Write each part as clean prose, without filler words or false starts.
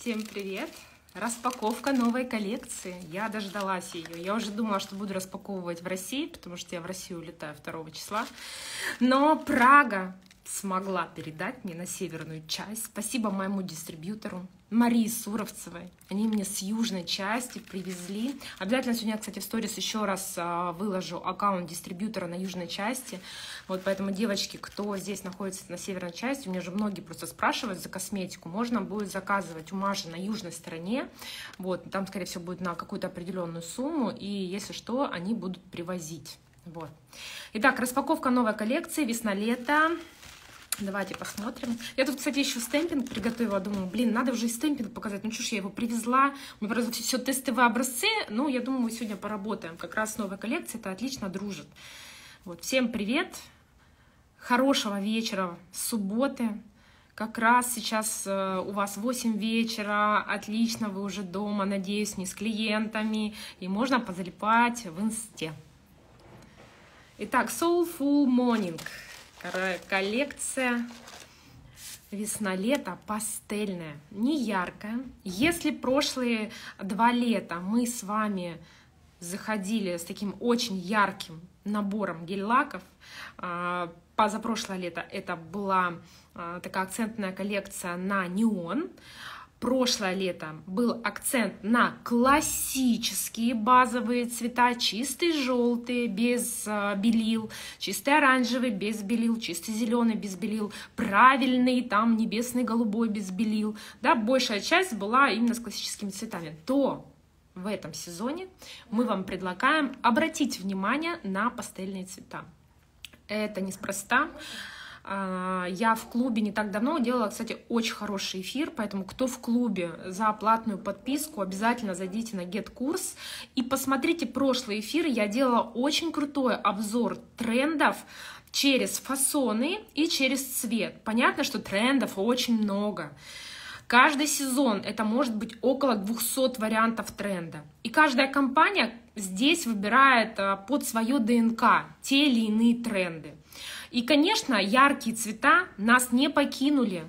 Всем привет! Распаковка новой коллекции. Я дождалась ее. Я уже думала, что буду распаковывать в России, потому что я в Россию улетаю 2 числа. Но Прага смогла передать мне на северную часть. Спасибо моему дистрибьютору Марии Суровцевой. Они мне с южной части привезли. Обязательно сегодня, кстати, в сторис еще раз выложу аккаунт дистрибьютора на южной части. Вот поэтому, девочки, кто здесь находится на северной части, у меня же многие просто спрашивают за косметику. Можно будет заказывать у Маши на южной стороне. Вот, там, скорее всего, будет на какую-то определенную сумму. И, если что, они будут привозить. Вот. Итак, распаковка новой коллекции весна-лето. Давайте посмотрим. Я тут, кстати, еще стемпинг приготовила. Думаю, блин, надо уже и стемпинг показать. Ну, чушь, я его привезла. У меня просто все тестовые образцы. Ну, я думаю, мы сегодня поработаем. Как раз новая коллекция, это отлично дружит. Вот, всем привет. Хорошего вечера, субботы. Как раз сейчас у вас 8 вечера. Отлично, вы уже дома, надеюсь, не с клиентами. И можно позалипать в инсте. Итак, Soulful Morning. Коллекция весна-лето пастельная, не яркая. Если прошлые 2 лета мы с вами заходили с таким очень ярким набором гель-лаков, позапрошлое лето это была такая акцентная коллекция на неон, прошлое лето был акцент на классические базовые цвета, чистый желтый, без белил, чистый оранжевый, без белил, чистый зеленый, без белил, правильный, там небесный голубой, без белил. Да, большая часть была именно с классическими цветами. То в этом сезоне мы вам предлагаем обратить внимание на пастельные цвета. Это неспроста. Я в клубе не так давно делала, кстати, очень хороший эфир, поэтому кто в клубе за платную подписку, обязательно зайдите на GetCourse и посмотрите прошлый эфир. Я делала очень крутой обзор трендов через фасоны и через цвет. Понятно, что трендов очень много. Каждый сезон это может быть около 200 вариантов тренда. И каждая компания здесь выбирает под свое ДНК те или иные тренды. И, конечно, яркие цвета нас не покинули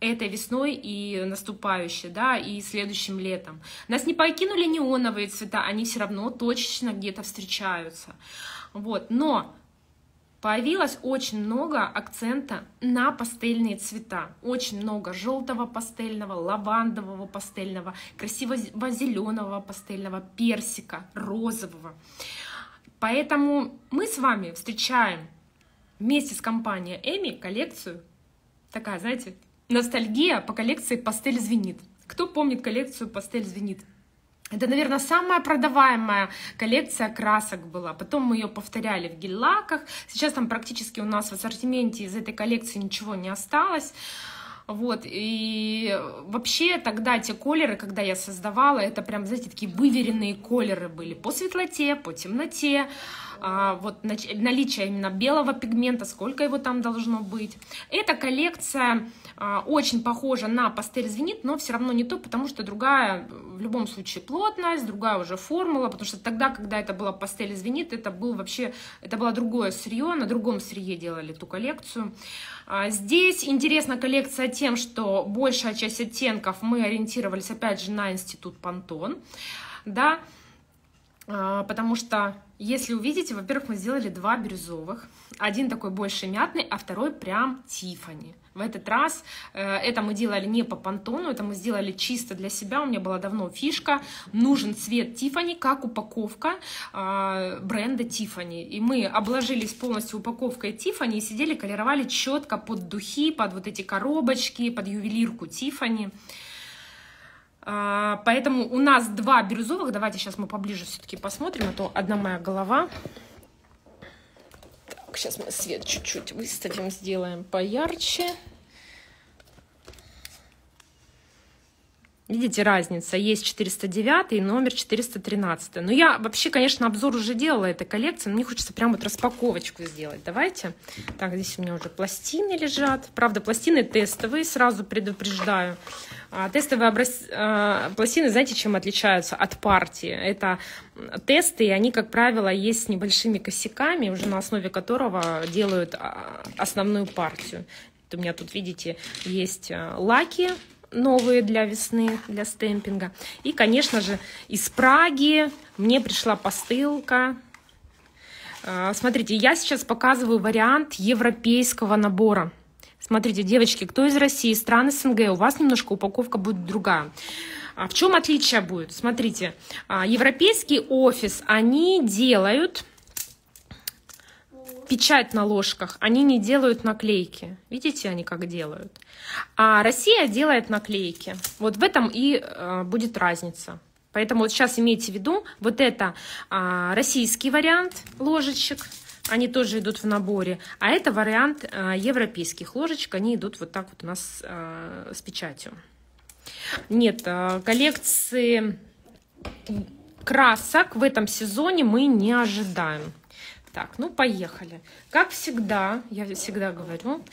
этой весной и наступающей, да, и следующим летом. Нас не покинули неоновые цвета, они все равно точечно где-то встречаются. Вот. Но появилось очень много акцента на пастельные цвета. Очень много желтого пастельного, лавандового пастельного, красивого зеленого пастельного, персика, розового. Поэтому мы с вами встречаем вместе с компанией Эми коллекцию, такая, знаете, ностальгия по коллекции «Пастель звенит». Кто помнит коллекцию «Пастель звенит»? Это, наверное, самая продаваемая коллекция красок была. Потом мы ее повторяли в гель-лаках. Сейчас там практически у нас в ассортименте из этой коллекции ничего не осталось. Вот, и вообще тогда те колеры, когда я создавала, это прям, знаете, такие выверенные колеры были по светлоте, по темноте, вот наличие именно белого пигмента, сколько его там должно быть. Эта коллекция очень похожа на пастель звенит, но все равно не то, потому что другая, в любом случае, плотность, другая уже формула, потому что тогда, когда это была пастель звенит, это был вообще, это было другое сырье, на другом сырье делали эту коллекцию. Здесь интересна коллекция тем, что большая часть оттенков мы ориентировались, опять же, на институт Пантон, да, потому что, если увидите, во-первых, мы сделали 2 бирюзовых, один такой больше мятный, а второй прям Тиффани. В этот раз это мы делали не по Пантону, это мы сделали чисто для себя, у меня была давно фишка, нужен цвет Тиффани, как упаковка бренда Тиффани. И мы обложились полностью упаковкой Тиффани и сидели, колеровали четко под духи, под вот эти коробочки, под ювелирку Тиффани. Поэтому у нас 2 бирюзовых, давайте сейчас мы поближе все-таки посмотрим, а то одна моя голова. Так, сейчас мы свет чуть-чуть выставим, сделаем поярче. Видите, разница, есть 409 и номер 413. Но я вообще, конечно, обзор уже делала этой коллекции, но мне хочется прям вот распаковочку сделать. Давайте. Так, здесь у меня уже пластины лежат. Правда, пластины тестовые, сразу предупреждаю. Тестовые пластины, знаете, чем отличаются от партии? Это тесты, и они, как правило, есть с небольшими косяками, уже на основе которого делают основную партию. Вот у меня тут, видите, есть лаки. новые для весны, для стемпинга. И, конечно же, из Праги мне пришла посылка. Смотрите, я сейчас показываю вариант европейского набора. Смотрите, девочки, кто из России, стран СНГ, у вас немножко упаковка будет другая. А в чем отличие будет? Смотрите, европейский офис, они делают печать на ложках, они не делают наклейки. Видите, они как делают. А Россия делает наклейки. Вот в этом и будет разница. Поэтому вот сейчас имейте в виду, вот это российский вариант ложечек, они тоже идут в наборе, а это вариант европейских ложечек, они идут вот так вот у нас с печатью. Нет, коллекции красок в этом сезоне мы не ожидаем. Так, ну поехали. Как всегда, я всегда говорю,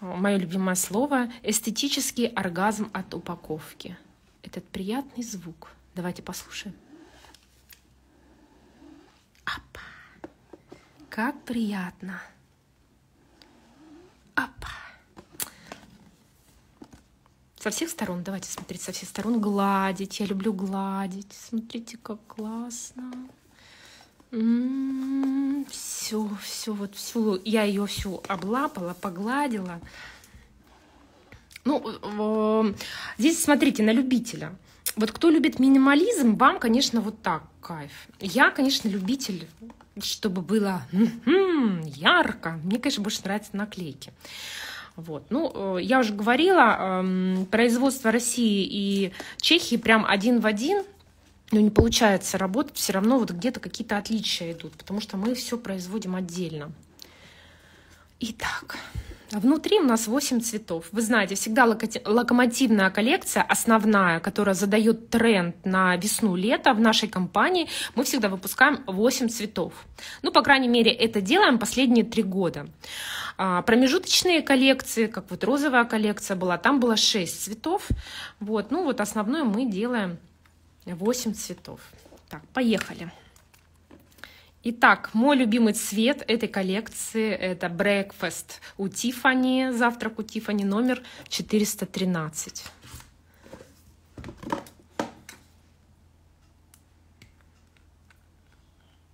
мое любимое слово, эстетический оргазм от упаковки. Этот приятный звук. Давайте послушаем. Опа. Как приятно. Опа. Со всех сторон, давайте смотреть, со всех сторон гладить. Я люблю гладить. Смотрите, как классно. Все, все, вот всю, я ее всю облапала, погладила. Ну, здесь смотрите на любителя. Вот кто любит минимализм, вам, конечно, вот так кайф. Я, конечно, любитель, чтобы было ярко. Мне, конечно, больше нравятся наклейки. Вот. Ну, я уже говорила, производство России и Чехии прям один в один. Но не получается работать, все равно вот где-то какие-то отличия идут, потому что мы все производим отдельно. Итак, внутри у нас 8 цветов. Вы знаете, всегда локомотивная коллекция, основная, которая задает тренд на весну-лето в нашей компании, мы всегда выпускаем 8 цветов. Ну, по крайней мере, это делаем последние 3 года. Промежуточные коллекции, как вот розовая коллекция была, там было 6 цветов. Вот, ну вот основную мы делаем 8 цветов. Так, поехали. Итак, мой любимый цвет этой коллекции – это Breakfast у Тиффани, завтрак у Тиффани, номер 413.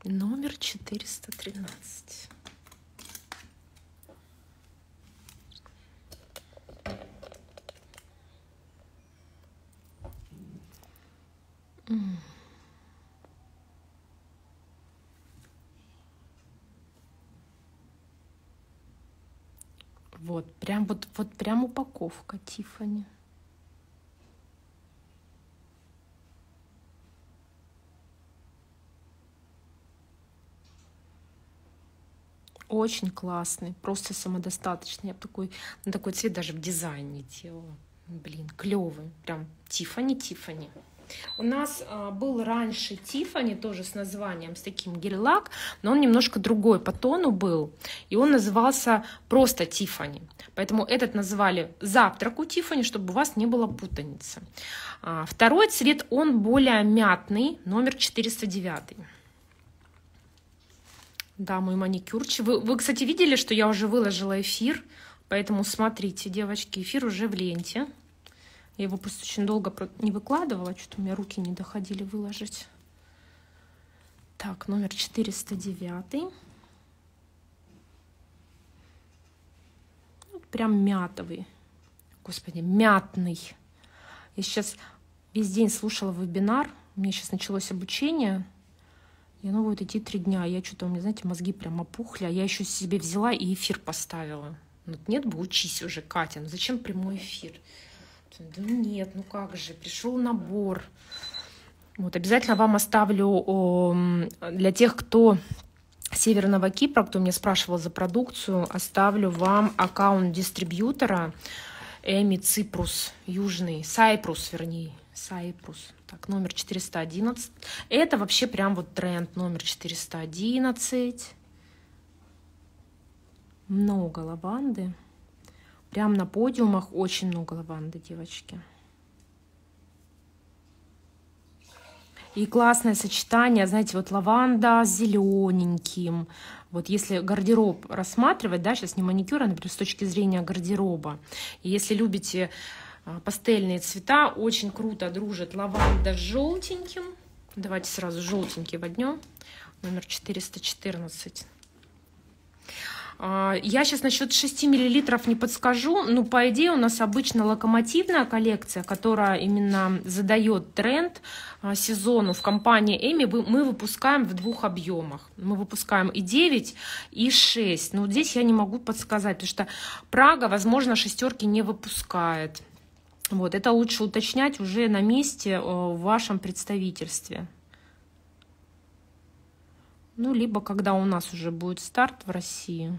Номер 413. Вот, прям вот прям упаковка Тиффани. Очень классный, просто самодостаточный. Я такой цвет даже в дизайне делала. Блин, клевый. Прям Тиффани. У нас был раньше Тиффани, тоже с названием, с таким гель-лак, но он немножко другой по тону был, и он назывался просто Тиффани. Поэтому этот назвали «Завтрак у Тиффани», чтобы у вас не было путаницы. Второй цвет, он более мятный, номер 409. Да, мой маникюрчик. Вы, кстати, видели, что я уже выложила эфир, поэтому смотрите, девочки, эфир уже в ленте. Я его просто очень долго не выкладывала, что-то у меня руки не доходили выложить. Так, номер 409. Вот прям мятовый. Господи, мятный. Я сейчас весь день слушала вебинар. У меня сейчас началось обучение. И оно будет идти 3 дня. Я что-то, у меня, знаете, мозги прям опухли. А я еще себе взяла и эфир поставила. Вот нет бы, учись уже, Катя. Ну зачем прямой эфир? Да нет, ну как же, пришел набор. Вот, обязательно вам оставлю для тех, кто Северного Кипра, кто меня спрашивал за продукцию, оставлю вам аккаунт дистрибьютора Эми Ципрус, южный, Сайпрус, вернее, Сайпрус. Так, номер 411. Это вообще прям вот тренд, номер 411. Много лаванды. Прям на подиумах очень много лаванды, девочки. И классное сочетание, знаете, вот лаванда с зелененьким. Вот если гардероб рассматривать, да, сейчас не маникюр, а, например, с точки зрения гардероба. И если любите пастельные цвета. Очень круто дружит лаванда с желтеньким. Давайте сразу желтенький возьмем. Номер 414. Я сейчас насчет 6 мл не подскажу, но по идее у нас обычно локомотивная коллекция, которая именно задает тренд сезону. В компании Эми мы выпускаем в двух объемах. Мы выпускаем и 9, и 6. Но здесь я не могу подсказать, потому что Прага, возможно, шестерки не выпускает. Вот, это лучше уточнять уже на месте в вашем представительстве. Ну, либо когда у нас уже будет старт в России.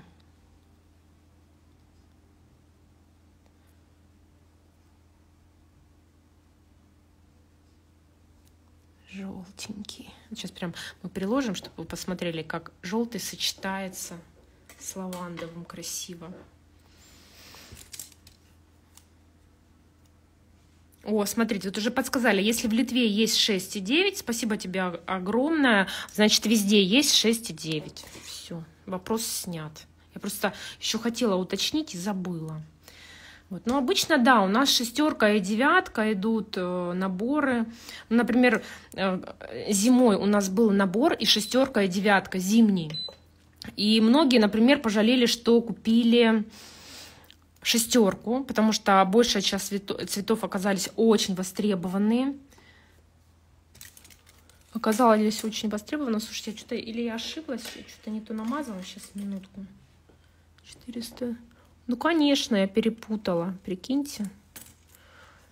Желтенький. Сейчас прям мы приложим, чтобы вы посмотрели, как желтый сочетается с лавандовым красиво. О, смотрите, вот уже подсказали, если в Литве есть 6,9, спасибо тебе огромное, значит, везде есть 6,9. Все, вопрос снят. Я просто еще хотела уточнить и забыла. Вот. Но обычно, да, у нас шестерка и девятка идут наборы. Например, зимой у нас был набор и шестерка, и девятка, зимний. И многие, например, пожалели, что купили шестерку, потому что большая часть цветов оказались очень востребованные. Оказалось очень востребованы. Слушайте, я что-то или я ошиблась, что-то не то намазала. Сейчас, минутку. 400. Ну, конечно, я перепутала. Прикиньте.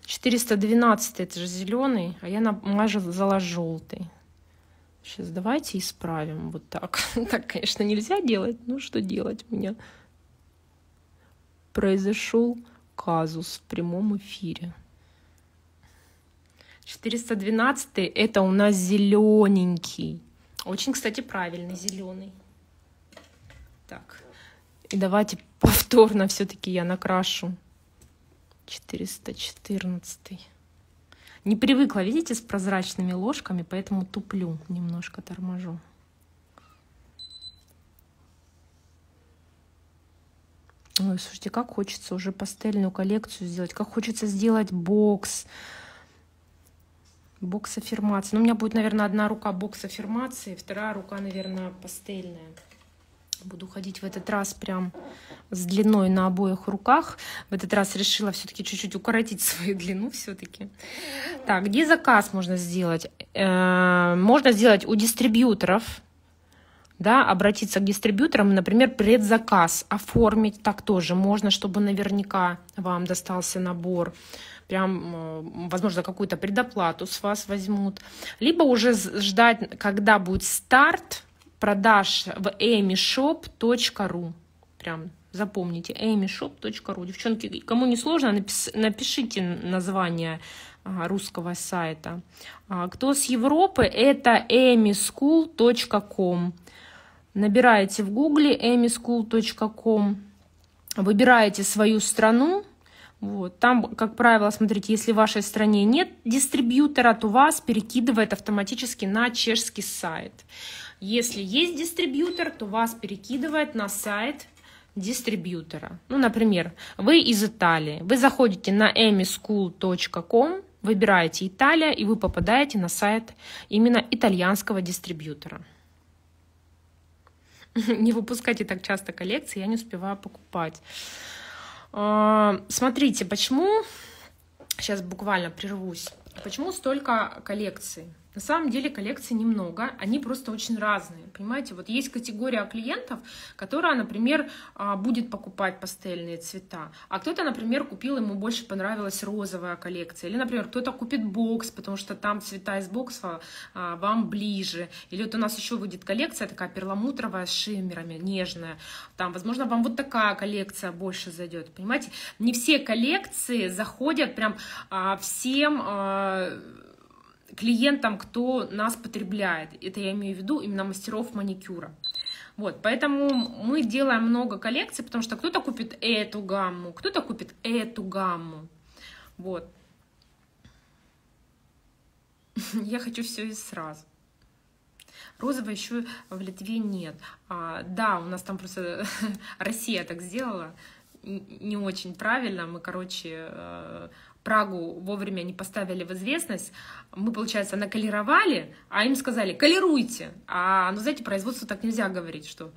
412 это же зеленый, а я намазала желтый. Сейчас давайте исправим вот так. Так, конечно, нельзя делать. Ну, что делать у меня? Произошел казус в прямом эфире. 412 это у нас зелененький. Очень, кстати, правильный зеленый. Так. И давайте повторно все-таки я накрашу. 414. Не привыкла, видите, с прозрачными ложками, поэтому туплю, немножко торможу. Ой, слушайте, как хочется уже пастельную коллекцию сделать, как хочется сделать бокс. Бокс аффирмации. Ну, у меня будет, наверное, одна рука бокс аффирмации, вторая рука, наверное, пастельная. Буду ходить в этот раз прям с длиной на обоих руках. В этот раз решила все-таки чуть-чуть укоротить свою длину все-таки. Так, где заказ можно сделать? Можно сделать у дистрибьюторов. Да, обратиться к дистрибьюторам, например, предзаказ оформить, так тоже можно, чтобы наверняка вам достался набор, прям, возможно, какую-то предоплату с вас возьмут, либо уже ждать, когда будет старт продаж в emishop.ru, прям запомните, emishop.ru. Девчонки, кому не сложно, напишите название русского сайта. Кто с Европы, это emischool.com. Набираете в гугле emischool.com, выбираете свою страну. Вот. Там, как правило, смотрите, если в вашей стране нет дистрибьютора, то вас перекидывает автоматически на чешский сайт. Если есть дистрибьютор, то вас перекидывает на сайт дистрибьютора. Ну, например, вы из Италии, вы заходите на emischool.com, выбираете Италия, и вы попадаете на сайт именно итальянского дистрибьютора. Не выпускайте так часто коллекции, я не успеваю покупать. Смотрите, почему... Сейчас буквально прервусь. Почему столько коллекций? На самом деле коллекций немного, они просто очень разные. Понимаете, вот есть категория клиентов, которая, например, будет покупать пастельные цвета, а кто-то, например, купил, ему больше понравилась розовая коллекция, или, например, кто-то купит бокс, потому что там цвета из бокса вам ближе, или вот у нас еще выйдет коллекция такая перламутровая с шиммерами, нежная, там, возможно, вам вот такая коллекция больше зайдет, понимаете, не все коллекции заходят прям всем клиентам, кто нас потребляет. Это я имею в виду именно мастеров маникюра. Вот, поэтому мы делаем много коллекций, потому что кто-то купит эту гамму, кто-то купит эту гамму. Вот. Я хочу все и сразу. Розового еще в Литве нет. Да, у нас там просто Россия так сделала. Не очень правильно. Мы, короче, Прагу вовремя не поставили в известность. Мы, получается, наколеровали, а им сказали: колеруйте. А, ну, знаете, производству так нельзя говорить, что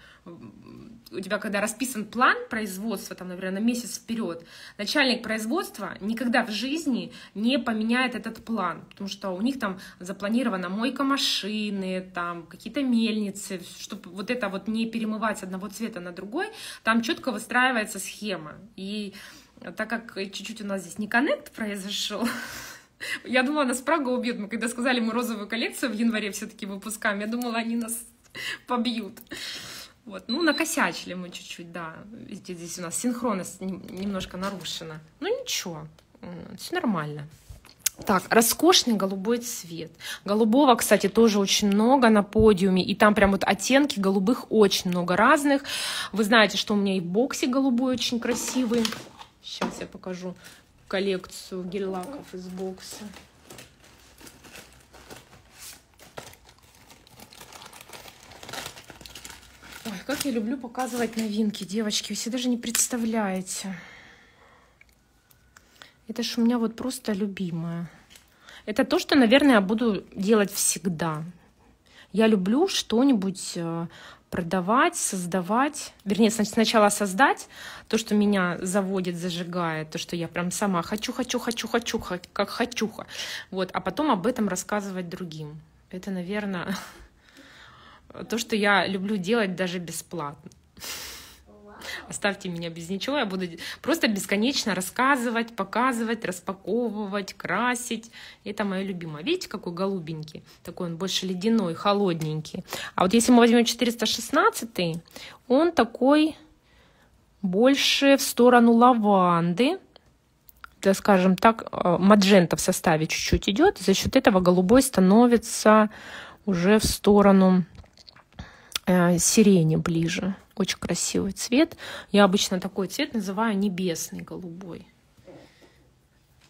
у тебя, когда расписан план производства, там, наверное, на месяц вперед, начальник производства никогда в жизни не поменяет этот план, потому что у них там запланирована мойка машины, там какие-то мельницы, чтобы вот это вот не перемывать одного цвета на другой, там четко выстраивается схема. И так как чуть-чуть у нас здесь не коннект произошел, я думала, нас Прага убьет. Мы когда сказали, мы розовую коллекцию в январе все-таки выпускаем, я думала, они нас побьют. Вот. Ну, накосячили мы чуть-чуть, да. Видите, здесь у нас синхронность немножко нарушена. Ну, ничего, все нормально. Так, роскошный голубой цвет. Голубого, кстати, тоже очень много на подиуме. И там прям вот оттенки голубых очень много разных. Вы знаете, что у меня и бокси голубой очень красивый. Сейчас я покажу коллекцию гель-лаков из бокса. Ой, как я люблю показывать новинки, девочки. Вы себе даже не представляете. Это ж у меня вот просто любимое. Это то, что, наверное, я буду делать всегда. Я люблю что-нибудь продавать, создавать, вернее, сначала создать то, что меня заводит, зажигает, то, что я прям сама хочу, как хочуха, вот, а потом об этом рассказывать другим. Это, наверное, то, что я люблю делать даже бесплатно. Оставьте меня без ничего, я буду просто бесконечно рассказывать, показывать, распаковывать, красить. Это мое любимое. Видите, какой голубенький? Такой он больше ледяной, холодненький. А вот если мы возьмем 416, он такой больше в сторону лаванды. Да, скажем так, маджента в составе чуть-чуть идет. За счет этого голубой становится уже в сторону сирени ближе. Очень красивый цвет. Я обычно такой цвет называю небесный голубой.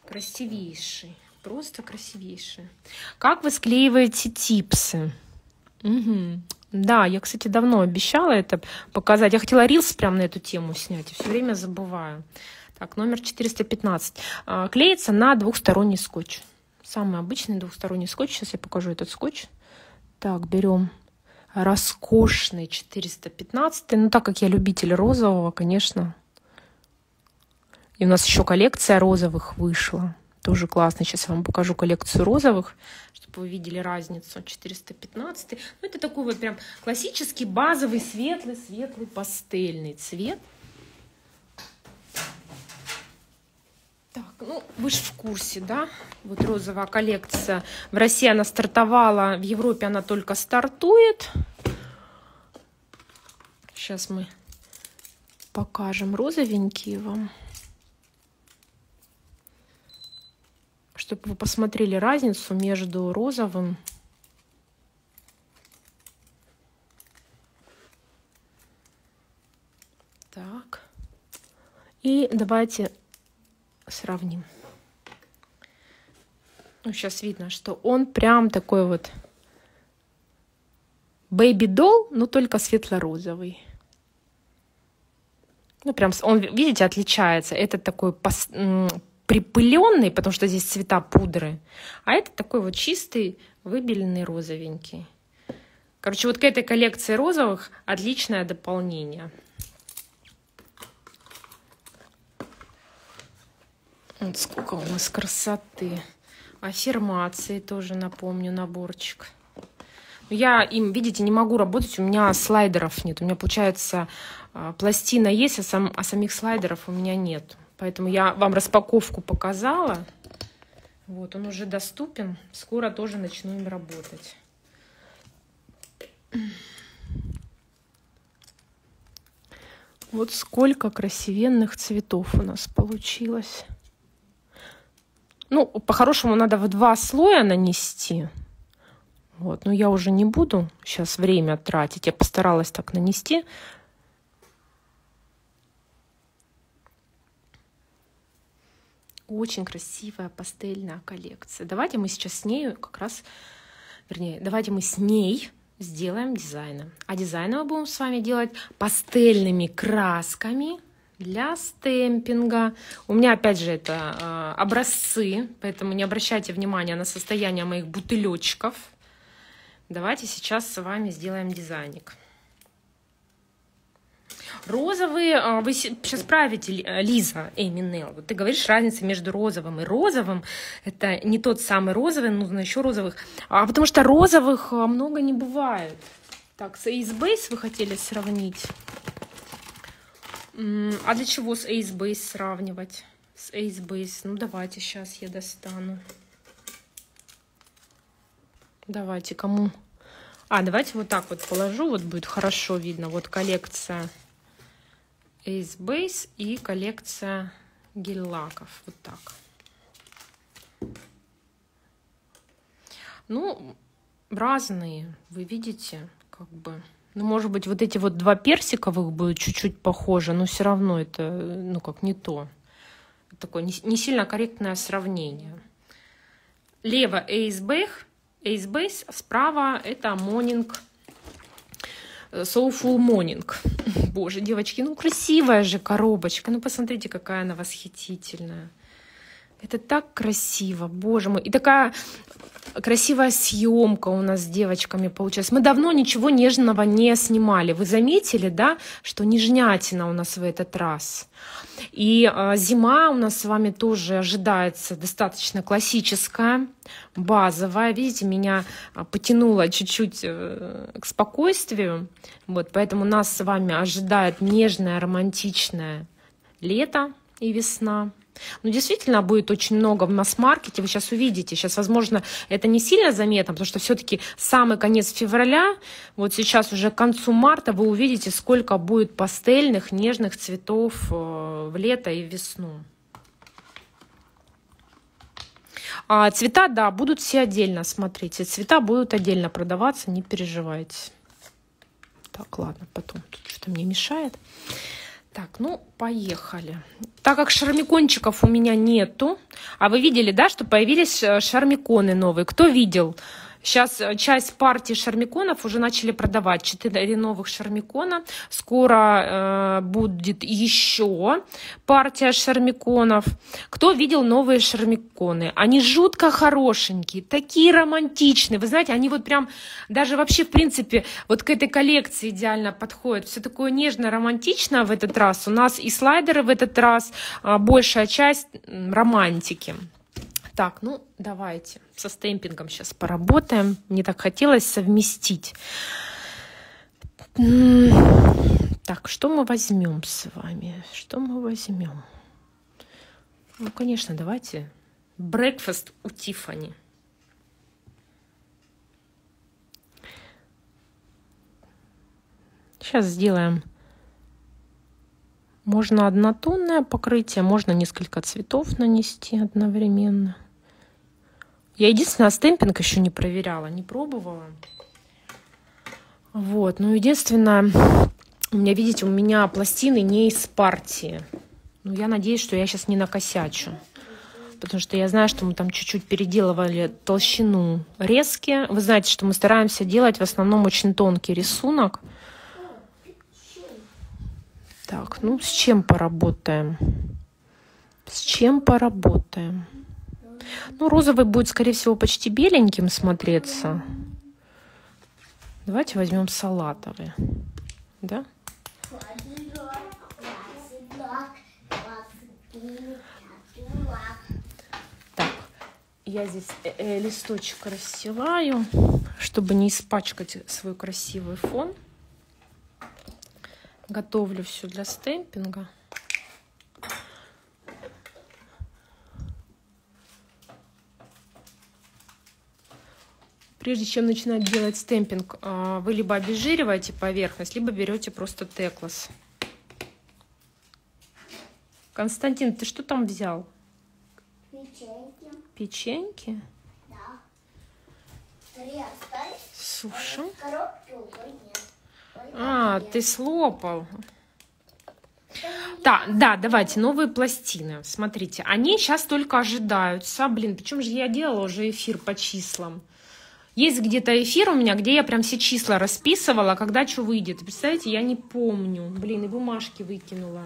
Красивейший. Просто красивейший. Как вы склеиваете типсы? Угу. Да, я, кстати, давно обещала это показать. Я хотела рилс прям на эту тему снять. И все время забываю. Так, номер 415. Клеится на двухсторонний скотч. Самый обычный двухсторонний скотч. Сейчас я покажу этот скотч. Так, берем... Роскошный 415. Ну, так как я любитель розового, конечно. И у нас еще коллекция розовых вышла. Тоже классно. Сейчас я вам покажу коллекцию розовых, чтобы вы видели разницу. 415. Ну, это такой вот прям классический, базовый, светлый, пастельный цвет. Так, ну, вы же в курсе, да? Вот розовая коллекция. В России она стартовала, в Европе она только стартует. Сейчас мы покажем розовенькие вам, чтобы вы посмотрели разницу между розовым. Так. И давайте... сравним. Ну, сейчас видно, что он прям такой вот бэйби-долл, но только светло-розовый. Ну, прям он, видите, отличается. Этот такой припыленный, потому что здесь цвета пудры, а это такой вот чистый, выбеленный розовенький. Короче, вот к этой коллекции розовых отличное дополнение. Вот сколько у нас красоты. Аффирмации тоже, напомню, наборчик. Я им, видите, не могу работать, у меня слайдеров нет. У меня, получается, пластина есть, а самих слайдеров у меня нет. Поэтому я вам распаковку показала. Вот, он уже доступен. Скоро тоже начну им работать. Вот сколько красивенных цветов у нас получилось. Ну, по-хорошему, надо в два слоя нанести. Вот. Но я уже не буду сейчас время тратить. Я постаралась так нанести. Очень красивая пастельная коллекция. Давайте мы сейчас с ней как раз... Вернее, давайте мы с ней сделаем дизайн. А дизайн мы будем с вами делать пастельными красками. для стемпинга. У меня, опять же, это образцы, поэтому не обращайте внимания на состояние моих бутылечков. Давайте сейчас с вами сделаем дизайник. Розовые, вы сейчас правите, Лиза, Эми Нейл, вот ты говоришь, разница между розовым и розовым, это не тот самый розовый, нужно еще розовых, потому что розовых много не бывает. Так, с Ace Base вы хотели сравнить, а для чего с Ace Base сравнивать? С Ace Base, ну давайте сейчас я достану, давайте кому, давайте вот так вот положу, вот будет хорошо видно, вот коллекция Ace Base и коллекция гель-лаков. Вот так. Ну, разные, вы видите, как бы. Ну, может быть, вот эти вот два персиковых будут чуть-чуть похожи, но все равно это, ну, как не то. Такое не сильно корректное сравнение. Лево Ace Base, справа это Morning, Soulful Morning. Боже, девочки, ну красивая же коробочка. Ну посмотрите, какая она восхитительная. Это так красиво, боже мой. И такая красивая съемка у нас с девочками получилась. Мы давно ничего нежного не снимали. Вы заметили, да, что нежнятина у нас в этот раз. И зима у нас с вами тоже ожидается достаточно классическая, базовая. Видите, меня потянуло чуть-чуть к спокойствию. Вот, поэтому нас с вами ожидает нежное, романтичное лето и весна. Ну, действительно, будет очень много в масс-маркете, вы сейчас увидите. Сейчас, возможно, это не сильно заметно, потому что все-таки самый конец февраля, вот сейчас уже к концу марта вы увидите, сколько будет пастельных, нежных цветов в лето и в весну. А цвета, да, будут все отдельно, смотрите. Цвета будут отдельно продаваться, не переживайте. Так, ладно, потом тут что-то мне мешает. Так, ну, поехали. Так как шармикончиков у меня нету, а вы видели, да, что появились шармиконы новые? Кто видел? Сейчас часть партии шармиконов уже начали продавать. 4 новых шармикона. Скоро будет еще партия шармиконов. Кто видел новые шармиконы? Они жутко хорошенькие, такие романтичные. Вы знаете, они вот прям даже вообще, в принципе, вот к этой коллекции идеально подходят. Все такое нежно-романтично в этот раз. У нас и слайдеры в этот раз, большая часть романтики. Так, ну давайте со стемпингом сейчас поработаем. Мне так хотелось совместить. Так, что мы возьмем с вами? Что мы возьмем? Ну, конечно, давайте. Breakfast у Тиффани. Сейчас сделаем. Можно однотонное покрытие, можно несколько цветов нанести одновременно. Я единственное стемпинг еще не проверяла, не пробовала. Вот, ну единственное, у меня, видите, у меня пластины не из партии. Ну, я надеюсь, что я сейчас не накосячу. Потому что я знаю, что мы там чуть-чуть переделывали толщину резки. Вы знаете, что мы стараемся делать в основном очень тонкий рисунок. Так, ну с чем поработаем? С чем поработаем? Ну, розовый будет, скорее всего, почти беленьким смотреться. Давайте возьмем салатовый. Да? Так, я здесь листочек расстилаю, чтобы не испачкать свой красивый фон. Готовлю все для стемпинга. Прежде чем начинать делать стемпинг, вы либо обезжириваете поверхность, либо берете просто теклас. Константин, ты что там взял? Печеньки. Печеньки? Да. Три остались. Суши. Коробки уже нет. А, ты слопал. Да, давайте, новые пластины. Смотрите, они сейчас только ожидаются. Блин, причем же я делала уже эфир по числам. Есть где-то эфир у меня, где я прям все числа расписывала, когда что выйдет. Представляете, я не помню. Блин, и бумажки выкинула.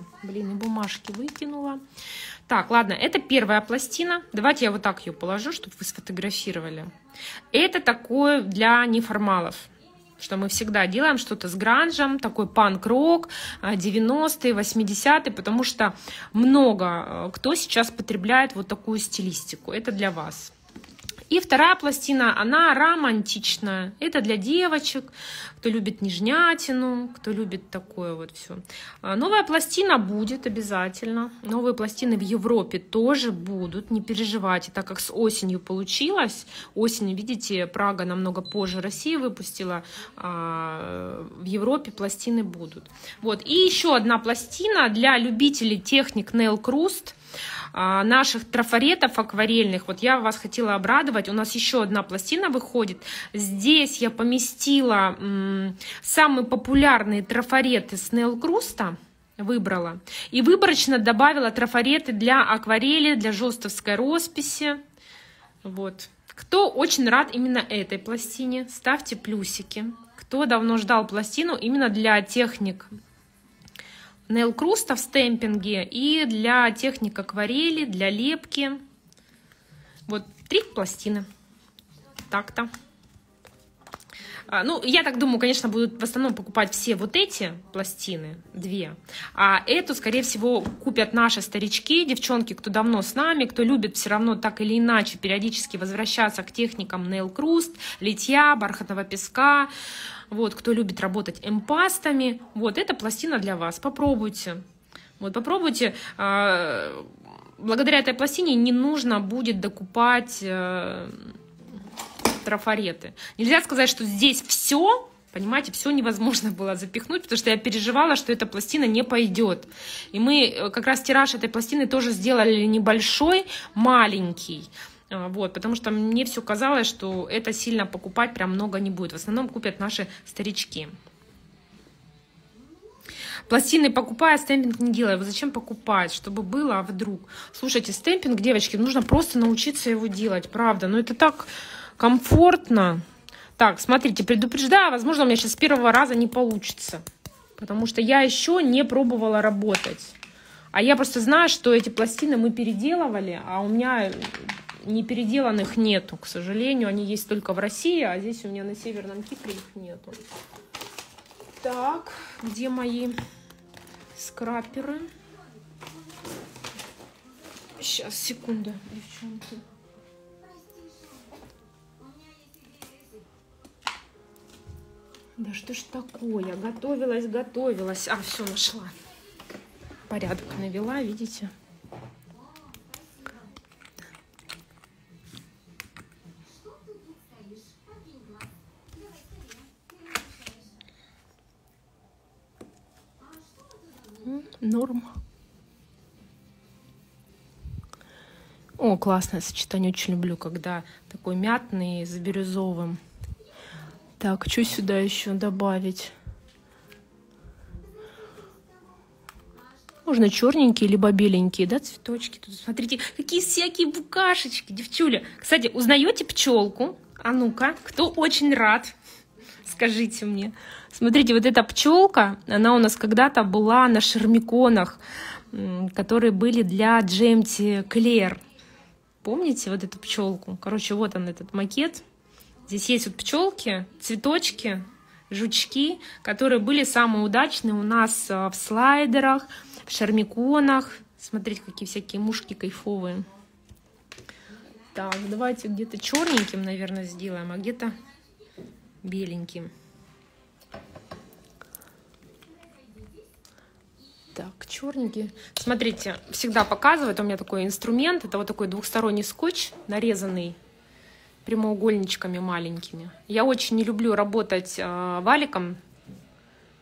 Так, ладно, это первая пластина. Давайте я вот так ее положу, чтобы вы сфотографировали. Это такое для неформалов, что мы всегда делаем что-то с гранжем, такой панк-рок, 90-е, 80-е, потому что много кто сейчас потребляет вот такую стилистику. Это для вас. И вторая пластина, она романтичная. Это для девочек, кто любит нежнятину, кто любит такое вот все. Новая пластина будет обязательно. Новые пластины в Европе тоже будут, не переживайте, так как с осенью получилось. Осенью, видите, Прага намного позже России выпустила. В Европе пластины будут. Вот. И еще одна пластина для любителей техник Nail Crust, наших трафаретов акварельных. Вот я вас хотела обрадовать. У нас еще одна пластина выходит. Здесь я поместила самые популярные трафареты с Nail Crust, выбрала. И выборочно добавила трафареты для акварели, для жестовской росписи. Вот. Кто очень рад именно этой пластине, ставьте плюсики. Кто давно ждал пластину именно для техник Nail Crust в стемпинге и для техник акварели, для лепки. Вот 3 пластины. Так-то. Ну, я так думаю, конечно, будут в основном покупать все вот эти пластины, 2. А эту, скорее всего, купят наши старички, девчонки, кто давно с нами, кто любит все равно так или иначе периодически возвращаться к техникам Nail Crust, литья, бархатного песка. Вот, кто любит работать эмпастами. Вот, эта пластина для вас. Попробуйте. Вот, попробуйте. Благодаря этой пластине не нужно будет докупать трафареты. Нельзя сказать, что здесь все, понимаете, все невозможно было запихнуть, потому что я переживала, что эта пластина не пойдет. И мы как раз тираж этой пластины тоже сделали небольшой, маленький. Вот, потому что мне все казалось, что это сильно покупать прям много не будет. В основном купят наши старички. Пластины покупая, стемпинг не делая. Вот зачем покупать, чтобы было, а вдруг? Слушайте, стемпинг, девочки, нужно просто научиться его делать, правда. Но это так комфортно. Так, смотрите, предупреждаю, возможно, у меня сейчас с первого раза не получится, потому что я еще не пробовала работать. А я просто знаю, что эти пластины мы переделывали, а у меня непеределанных нету, к сожалению. Они есть только в России, а здесь у меня на Северном Кипре их нету. Так, где мои скраперы? Сейчас, секунду, девчонки. Да что ж такое? Готовилась, готовилась. А, все, нашла. Порядок навела, видите? Норм. О, классное сочетание. Очень люблю, когда такой мятный с бирюзовым. Так, что сюда еще добавить? Можно черненькие, либо беленькие, да, цветочки. Тут смотрите, какие всякие букашечки, девчуля. Кстати, узнаете пчелку? А ну-ка, кто очень рад? Скажите мне. Смотрите, вот эта пчелка, она у нас когда-то была на шермиконах, которые были для Джемти Клер. Помните вот эту пчелку? Короче, вот он, этот макет. Здесь есть вот пчелки, цветочки, жучки, которые были самые удачные у нас в слайдерах, в шармиконах. Смотрите, какие всякие мушки кайфовые. Так, давайте где-то черненьким, наверное, сделаем, а где-то беленьким. Так, черненький. Смотрите, всегда показывают, у меня такой инструмент. Это вот такой двухсторонний скотч, нарезанный прямоугольничками маленькими. Я очень не люблю работать валиком.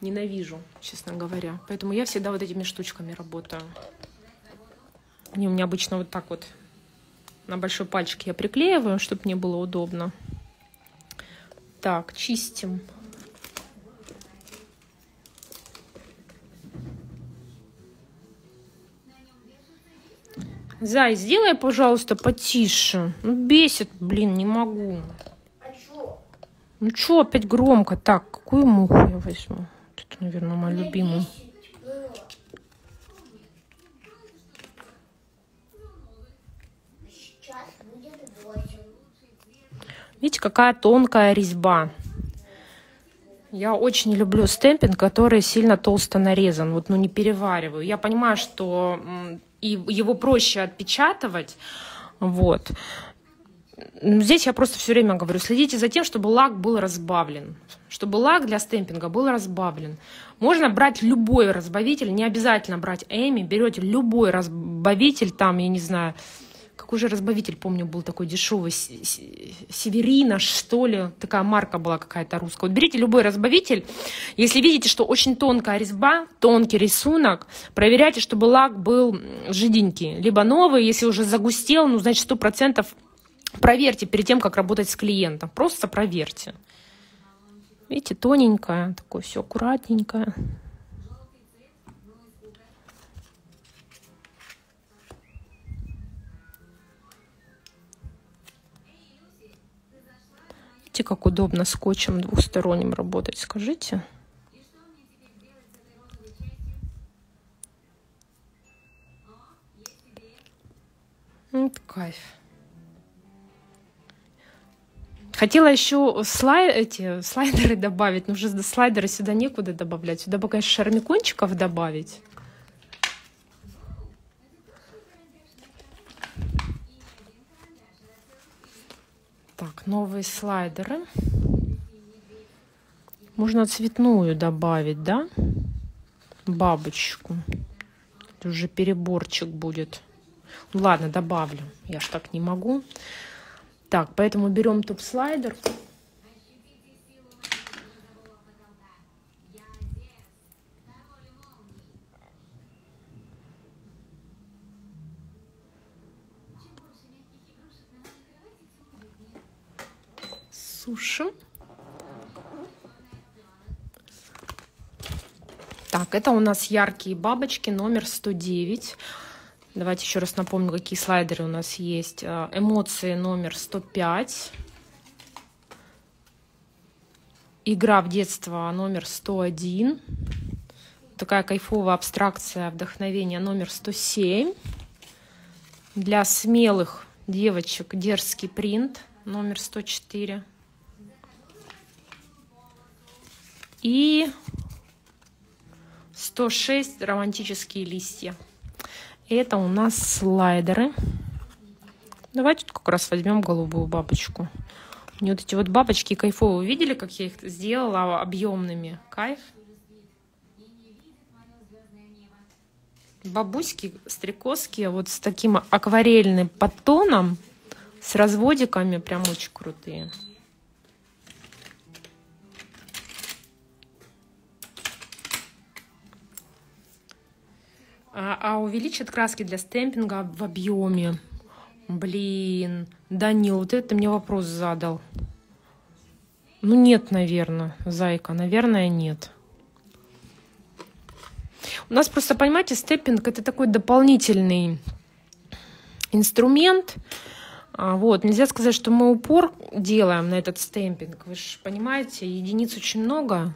Ненавижу, честно говоря. Поэтому я всегда вот этими штучками работаю. Они у меня обычно вот так вот на большой пальчик я приклеиваю, чтобы мне было удобно. Так, чистим. Зай, сделай, пожалуйста, потише. Ну, бесит, блин, не могу. А что? Ну что, опять громко? Так, какую муху я возьму? Это, наверное, мою любимую. Видите, какая тонкая резьба. Я очень люблю стемпинг, который сильно толсто нарезан. Вот, ну, не перевариваю. Я понимаю, что его проще отпечатывать. Вот. Здесь я просто все время говорю, следите за тем, чтобы лак был разбавлен. Чтобы лак для стемпинга был разбавлен. Можно брать любой разбавитель, не обязательно брать Эми. Берете любой разбавитель, там, я не знаю, какой же разбавитель, помню, был такой дешевый, Северина, что ли, такая марка была какая-то русская. Вот берите любой разбавитель, если видите, что очень тонкая резьба, тонкий рисунок, проверяйте, чтобы лак был жиденький. Либо новый, если уже загустел, ну, значит, 100%. Проверьте перед тем, как работать с клиентом. Просто проверьте. Видите, тоненькое, такое все аккуратненькое. Видите, как удобно скотчем двухсторонним работать, скажите. Вот кайф. Хотела еще слайдеры добавить, но уже слайдеры сюда некуда добавлять. Сюда бы, конечно, шармикончиков добавить. Так, новые слайдеры. Можно цветную добавить, да? Бабочку. Это уже переборчик будет. Ну, ладно, добавлю. Я ж так не могу. Так, поэтому берем топ-слайдер. Сушим. Так, это у нас яркие бабочки, номер 109. Давайте еще раз напомню, какие слайдеры у нас есть. Эмоции номер 105. Игра в детство номер 101. Такая кайфовая абстракция вдохновения номер 107. Для смелых девочек дерзкий принт номер 104. И 106 романтические листья. Это у нас слайдеры. Давайте тут как раз возьмем голубую бабочку. Мне вот эти вот бабочки кайфовые. Вы видели, как я их сделала объемными? Кайф. Бабуськи стрекозки вот с таким акварельным подтоном, с разводиками, прям очень крутые. А увеличит краски для стемпинга в объеме. Блин, Данил, вот это ты мне вопрос задал. Ну нет, наверное, зайка, наверное, нет. У нас просто, понимаете, стемпинг — это такой дополнительный инструмент. Вот, нельзя сказать, что мы упор делаем на этот стемпинг. Вы же понимаете, единиц очень много.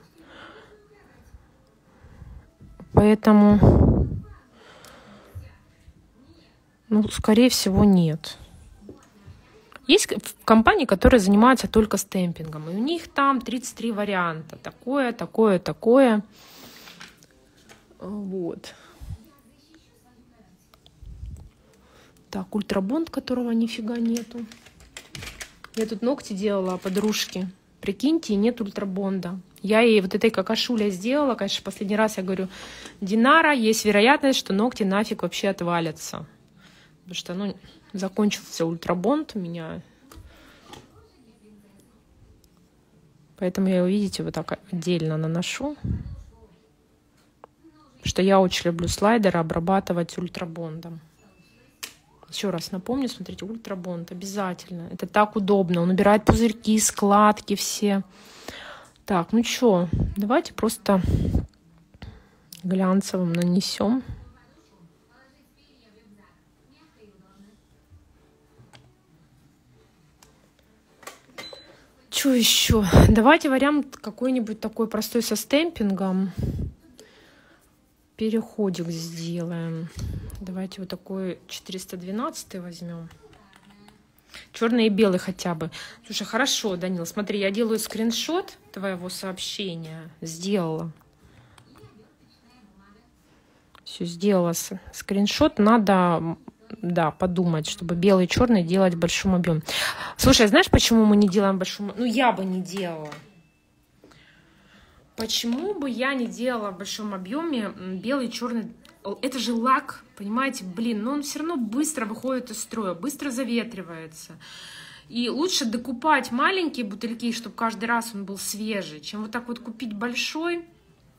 Поэтому... Ну, скорее всего, нет. Есть компании, которые занимаются только стемпингом. И у них там 33 варианта. Такое, такое, такое. Вот. Так, ультрабонд, которого нифига нету. Я тут ногти делала подружке. Прикиньте, нет ультрабонда. Я ей вот этой какашулей сделала. Конечно, последний раз я говорю, Динара, есть вероятность, что ногти нафиг вообще отвалятся. Потому что, ну, закончился ультрабонд у меня. Поэтому я его, видите, вот так отдельно наношу. Потому что я очень люблю слайдеры обрабатывать ультрабондом. Еще раз напомню, смотрите, ультрабонд обязательно. Это так удобно. Он убирает пузырьки, складки все. Так, ну что, давайте просто глянцевым нанесем. Что еще? Давайте вариант какой-нибудь такой простой со стемпингом. Переходик сделаем. Давайте вот такой 412 возьмем. Черный и белый хотя бы. Слушай, хорошо, Данил, смотри, я делаю скриншот твоего сообщения. Сделала. Все, сделала скриншот. Надо, да, подумать, чтобы белый и черный делать в большом объеме. Слушай, знаешь, почему мы не делаем в большом объеме? Ну, я бы не делала. Почему бы я не делала в большом объеме белый и черный? Это же лак, понимаете, блин, но он все равно быстро выходит из строя, быстро заветривается. И лучше докупать маленькие бутыльки, чтобы каждый раз он был свежий, чем вот так вот купить большой.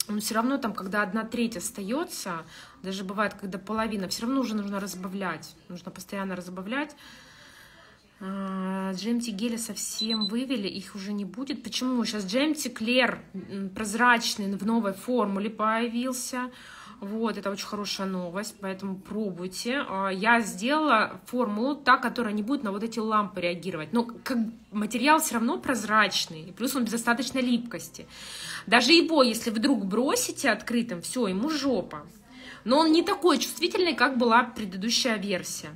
Он все равно там, когда 1/3 остается, даже бывает, когда половина, все равно уже нужно разбавлять, нужно постоянно разбавлять. Джемти гели совсем вывели, их уже не будет. Почему? Сейчас Джемти Клер прозрачный в новой формуле появился. Вот, это очень хорошая новость, поэтому пробуйте. Я сделала формулу, та, которая не будет на вот эти лампы реагировать. Но материал все равно прозрачный, и плюс он без достаточной липкости. Даже его, если вдруг бросите открытым, все, ему жопа. Но он не такой чувствительный, как была предыдущая версия.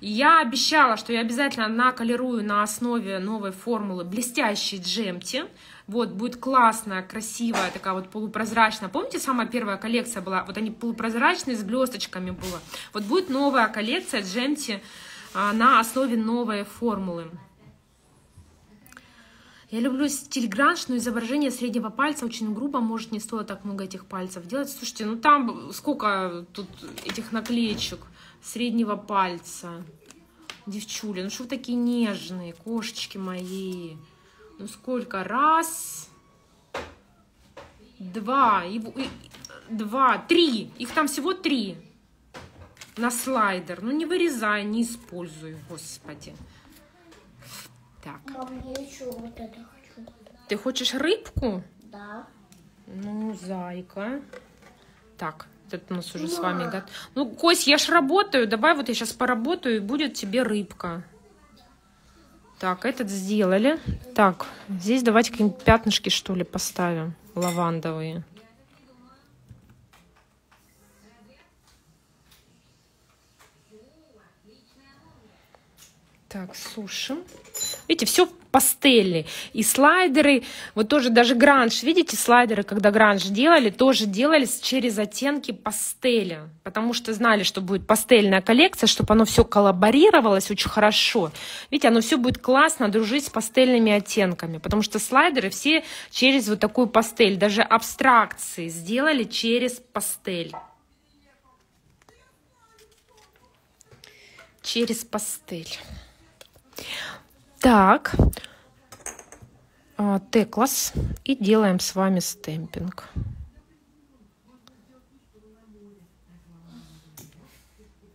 Я обещала, что я обязательно наколерую на основе новой формулы блестящий джемти. Вот, будет классная, красивая, такая вот полупрозрачная. Помните, самая первая коллекция была? Вот они полупрозрачные, с блесточками было. Вот будет новая коллекция джемти на основе новой формулы. Я люблю стиль гранж, но изображение среднего пальца очень грубо, может, не стоило так много этих пальцев делать. Слушайте, ну там сколько тут этих наклеечек среднего пальца. Девчули, ну что вы такие нежные, кошечки мои. Ну сколько? Раз, два, три. Их там всего 3 на слайдер. Ну не вырезай, не используй, господи. Так. Мам, я еще вот это хочу. Ты хочешь рыбку? Да. Ну, зайка. Так, это у нас уже с вами готов. Ну, Кость, я ж работаю. Давай вот я сейчас поработаю, и будет тебе рыбка. Так, этот сделали. Так, здесь давайте какие-нибудь пятнышки, что ли, поставим. Лавандовые. Так, сушим. Видите, все пастельный. И слайдеры, вот тоже даже гранж, видите, слайдеры, когда гранж делали, тоже делались через оттенки пастели. Потому что знали, что будет пастельная коллекция, чтобы оно все коллаборировалось очень хорошо. Видите, оно все будет классно дружить с пастельными оттенками. Потому что слайдеры все через вот такую пастель. Даже абстракции сделали через пастель. Через пастель. Так, теклас, и делаем с вами стемпинг.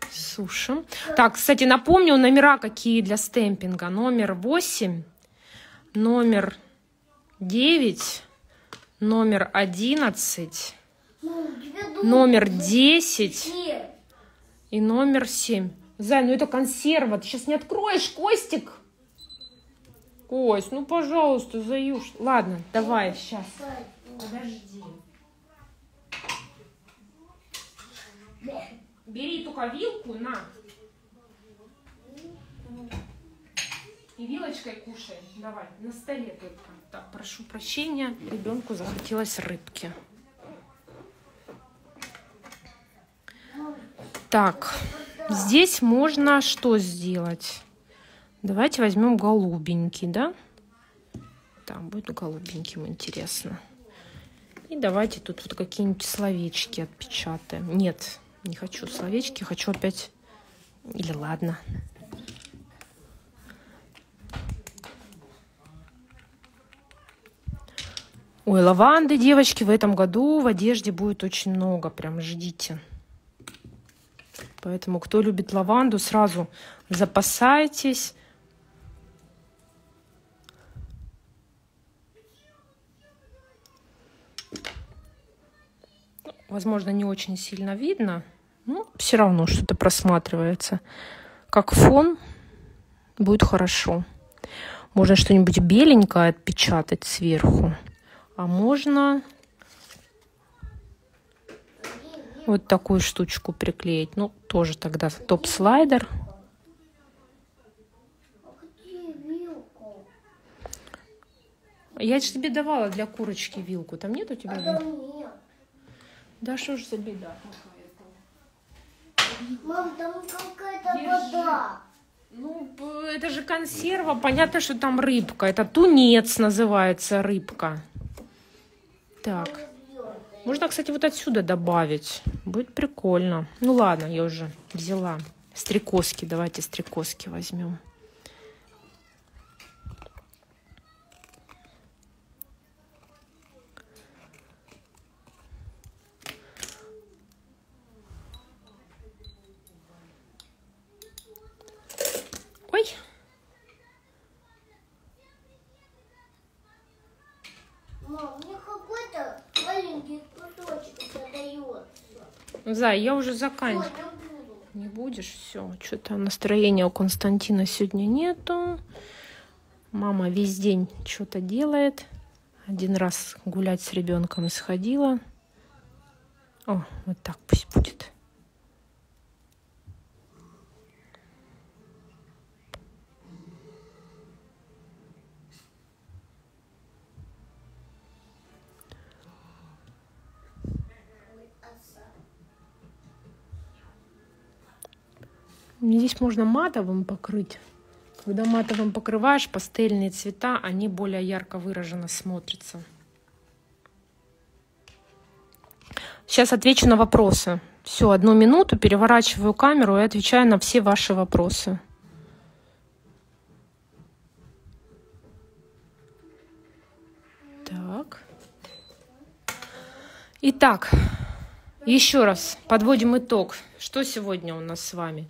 Сушим. Так, кстати, напомню, номера какие для стемпинга. Номер 8, номер 9, номер 11, номер 10 и номер 7. Зай, ну это консерва, ты сейчас не откроешь, Костик. Кость, ну пожалуйста, заюш. Ладно, давай, сейчас. Подожди. Бери только вилку, на. И вилочкой кушай. Давай, на столе только. Так, прошу прощения, ребенку захотелось рыбки. Так, здесь можно что сделать? Давайте возьмем голубенький, да? Там будет голубеньким, интересно. И давайте тут вот какие-нибудь словечки отпечатаем. Нет, не хочу словечки, хочу опять... Или ладно. Ой, лаванды, девочки, в этом году в одежде будет очень много, прям ждите. Поэтому, кто любит лаванду, сразу запасайтесь. Возможно, не очень сильно видно, но все равно что-то просматривается. Как фон будет хорошо. Можно что-нибудь беленькое отпечатать сверху, а можно вот такую штучку приклеить. Ну, тоже тогда топ-слайдер. Я же тебе давала для курочки вилку. Там нет у тебя вилки? Да что ж за беда? Мам, там какая-то вода. Ну, это же консерва. Понятно, что там рыбка. Это тунец называется, рыбка. Так. Можно, кстати, вот отсюда добавить. Будет прикольно. Ну, ладно, я уже взяла. Стрекозки. Давайте стрекозки возьмем. Зай, я уже заканчиваю. Не будешь? Все. Что-то настроения у Константина сегодня нету. Мама весь день что-то делает. Один раз гулять с ребенком сходила. О, вот так пусть будет. Здесь можно матовым покрыть. Когда матовым покрываешь, пастельные цвета, они более ярко выраженно смотрятся. Сейчас отвечу на вопросы. Все, 1 минуту, переворачиваю камеру и отвечаю на все ваши вопросы. Так. Итак, еще раз подводим итог. Что сегодня у нас с вами?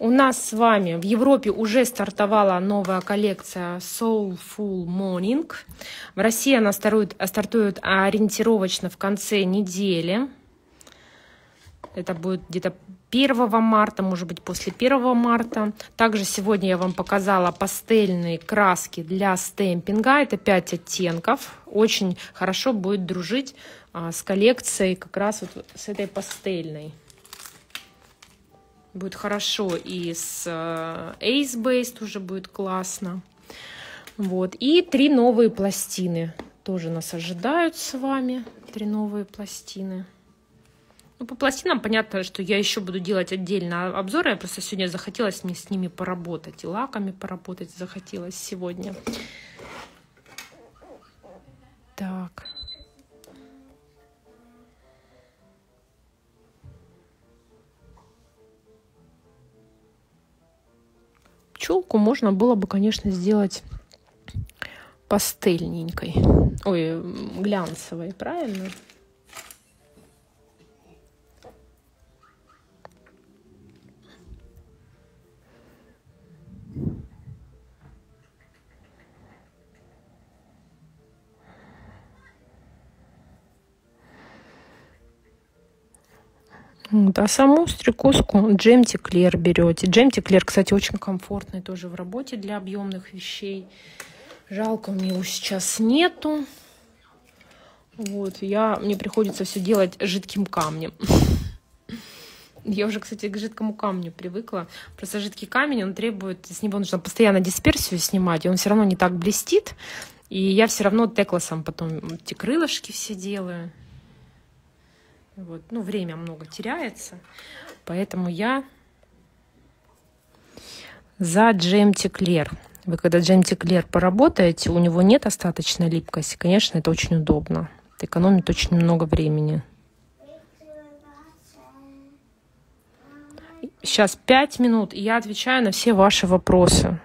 У нас с вами в Европе уже стартовала новая коллекция Soulful Morning. В России она стартует ориентировочно в конце недели. Это будет где-то 1 марта, может быть, после 1 марта. Также сегодня я вам показала пастельные краски для стемпинга. Это 5 оттенков. Очень хорошо будет дружить с коллекцией как раз вот с этой пастельной. Будет хорошо и с Ace Base тоже будет классно. Вот. И 3 новые пластины тоже нас ожидают с вами. 3 новые пластины. Ну, по пластинам понятно, что я еще буду делать отдельно обзоры. Я просто сегодня захотелось мне с ними поработать. И лаками поработать захотелось сегодня. Так. Пчелку можно было бы, конечно, сделать пастельненькой. Ой, глянцевой, правильно? Вот, а саму стрекозку Джемти Клер берете. Джемти Клер, кстати, очень комфортный тоже в работе для объемных вещей. Жалко, мне его сейчас нету. Вот, мне приходится все делать жидким камнем. Я уже, кстати, к жидкому камню привыкла. Просто жидкий камень, он требует, с него нужно постоянно дисперсию снимать, и он все равно не так блестит. И я все равно теклосом потом эти крылышки все делаю. Вот. Ну, время много теряется, поэтому я за Джемти Клер. Вы когда Джемти Клер поработаете, у него нет остаточной липкости, конечно, это очень удобно. Это экономит очень много времени. Сейчас 5 минут, и я отвечаю на все ваши вопросы.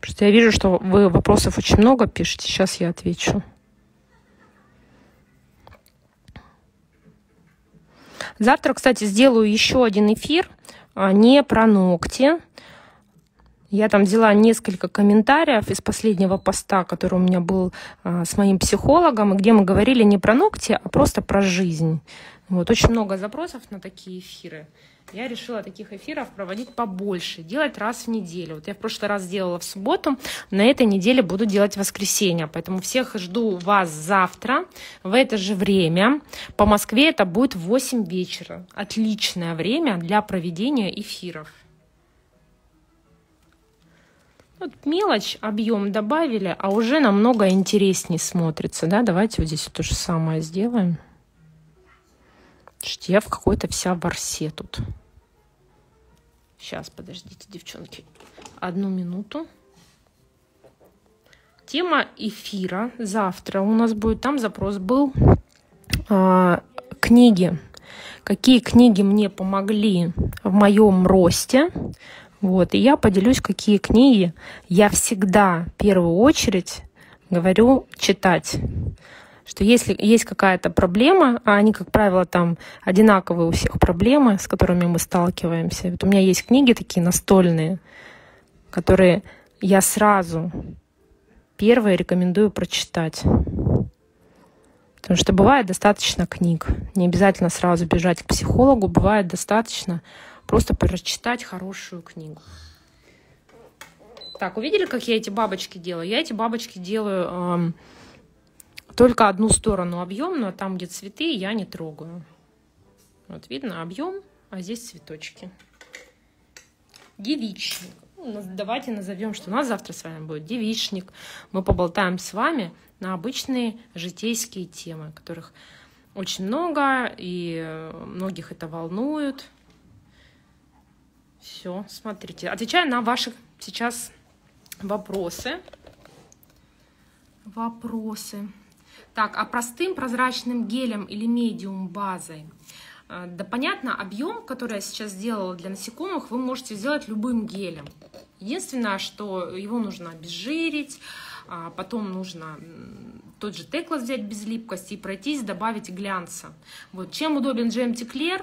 Потому что я вижу, что вы вопросов очень много пишете, сейчас я отвечу. Завтра, кстати, сделаю еще один эфир не про ногти. Я там взяла несколько комментариев из последнего поста, который у меня был с моим психологом, где мы говорили не про ногти, а просто про жизнь. Вот, очень много запросов на такие эфиры. я решила таких эфиров проводить побольше, делать раз в неделю. Вот я в прошлый раз делала в субботу, на этой неделе буду делать в воскресенье. Поэтому всех жду вас завтра в это же время. По Москве это будет 8 вечера. Отличное время для проведения эфиров. Вот мелочь, объем добавили, а уже намного интереснее смотрится. Да? Давайте вот здесь то же самое сделаем. Я в какой-то вся в орсе тут. Сейчас, подождите, девчонки. Одну минуту. Тема эфира завтра у нас будет. Там запрос был книги. Какие книги мне помогли в моем росте. Вот. И я поделюсь, какие книги я всегда в первую очередь говорю читать. Что если есть какая-то проблема, а они, как правило, там одинаковые у всех проблемы, с которыми мы сталкиваемся. Вот у меня есть книги такие настольные, которые я сразу первые рекомендую прочитать. Потому что бывает достаточно книг. Не обязательно сразу бежать к психологу, бывает достаточно просто прочитать хорошую книгу. Так, увидели, как я эти бабочки делаю? Я эти бабочки делаю... Только одну сторону объемную, а там, где цветы, я не трогаю. Вот видно объем, а здесь цветочки. Девичник. Давайте назовем, что у нас завтра с вами будет девичник. Мы поболтаем с вами на обычные житейские темы, которых очень много, и многих это волнует. Все, смотрите. Отвечаю на ваши сейчас вопросы. Так, а простым прозрачным гелем или медиум базой? Да, понятно, объем, который я сейчас сделала для насекомых, вы можете сделать любым гелем. Единственное, что его нужно обезжирить, а потом нужно тот же теклас взять без липкости и пройтись, добавить глянца. Вот. Чем удобен Джемти Клер?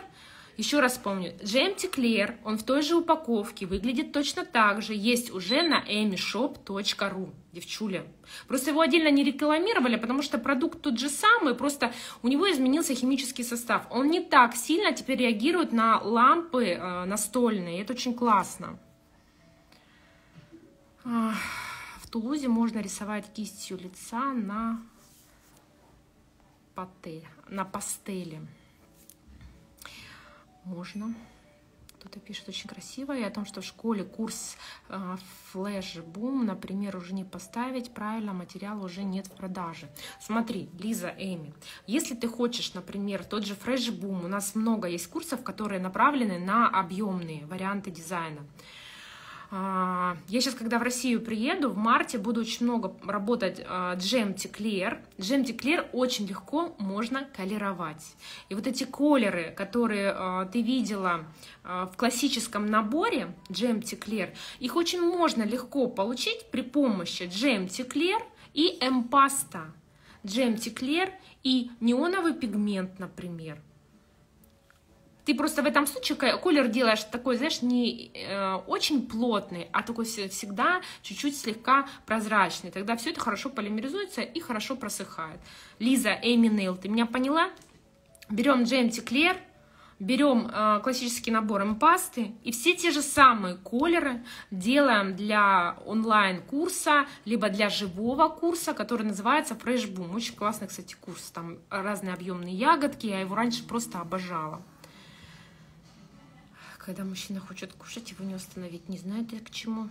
Еще раз помню, Джемти Клер, он в той же упаковке, выглядит точно так же, есть уже на emishop.ru, девчуля. Просто его отдельно не рекламировали, потому что продукт тот же самый, просто у него изменился химический состав. Он не так сильно теперь реагирует на лампы настольные, это очень классно. В Тулузе можно рисовать кистью лица на, пастели. Можно. Кто-то пишет очень красиво. И о том, что в школе курс Flash Boom, например, уже не поставить. Правильно, материала уже нет в продаже. Смотри, Лиза, Эми, если ты хочешь, например, тот же Flash Boom, у нас много есть курсов, которые направлены на объемные варианты дизайна. Я сейчас, когда в Россию приеду, в марте буду очень много работать Джемти Клер. Джемти Клер очень легко можно колеровать. И вот эти колеры, которые ты видела в классическом наборе Джемти Клер, их очень можно легко получить при помощи Джемти Клер и эмпаста. Джемти Клер и неоновый пигмент, например. Ты просто в этом случае колер делаешь такой, знаешь, не очень плотный, а такой всегда чуть-чуть слегка прозрачный. Тогда все это хорошо полимеризуется и хорошо просыхает. Лиза, Эми, Нейл, ты меня поняла? Берем Джемти Клер, берем классический набор эмпасты и все те же самые колеры делаем для онлайн-курса, либо для живого курса, который называется Fresh Boom. Очень классный, кстати, курс. Там разные объемные ягодки, я его раньше просто обожала. Когда мужчина хочет кушать, его не остановить. Не знаю, я к чему.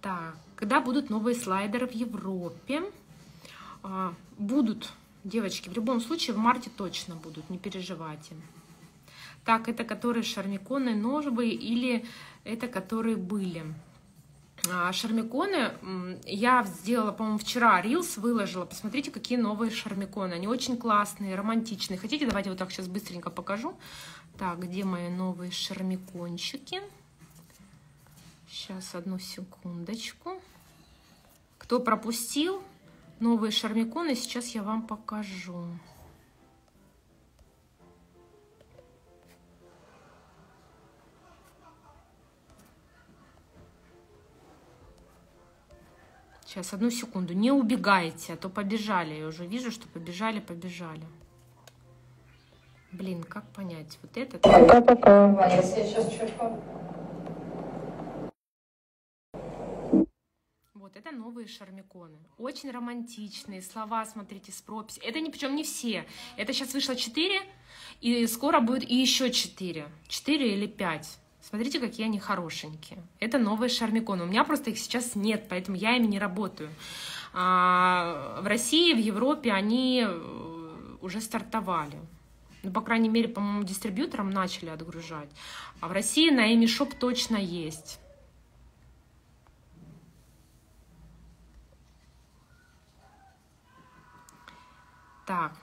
Так, когда будут новые слайдеры в Европе? Будут, девочки, в любом случае в марте точно будут, не переживайте. Так, это которые шармиконы новые или это которые были? Шармиконы я сделала, по-моему, вчера рилс выложила. Посмотрите, какие новые шармиконы. Они очень классные, романтичные. Хотите, давайте вот так сейчас быстренько покажу. Так, где мои новые шармикончики? Сейчас, одну секундочку. Кто пропустил новые шармиконы, сейчас я вам покажу. Сейчас, одну секунду. Не убегайте, а то побежали. Я уже вижу, что побежали. Блин, как понять? Вот это... Пока-пока. Если я сейчас черпаю... Вот это новые шармиконы. Очень романтичные. Слова, смотрите, с прописи. Это причем не все. Это сейчас вышло 4, и скоро будет и еще 4. 4 или 5. Смотрите, какие они хорошенькие. Это новые шармиконы. У меня просто их сейчас нет, поэтому я ими не работаю. А в России, в Европе они уже стартовали. Ну, по крайней мере, по-моему, дистрибьюторам начали отгружать. А в России на emishop точно есть. Так.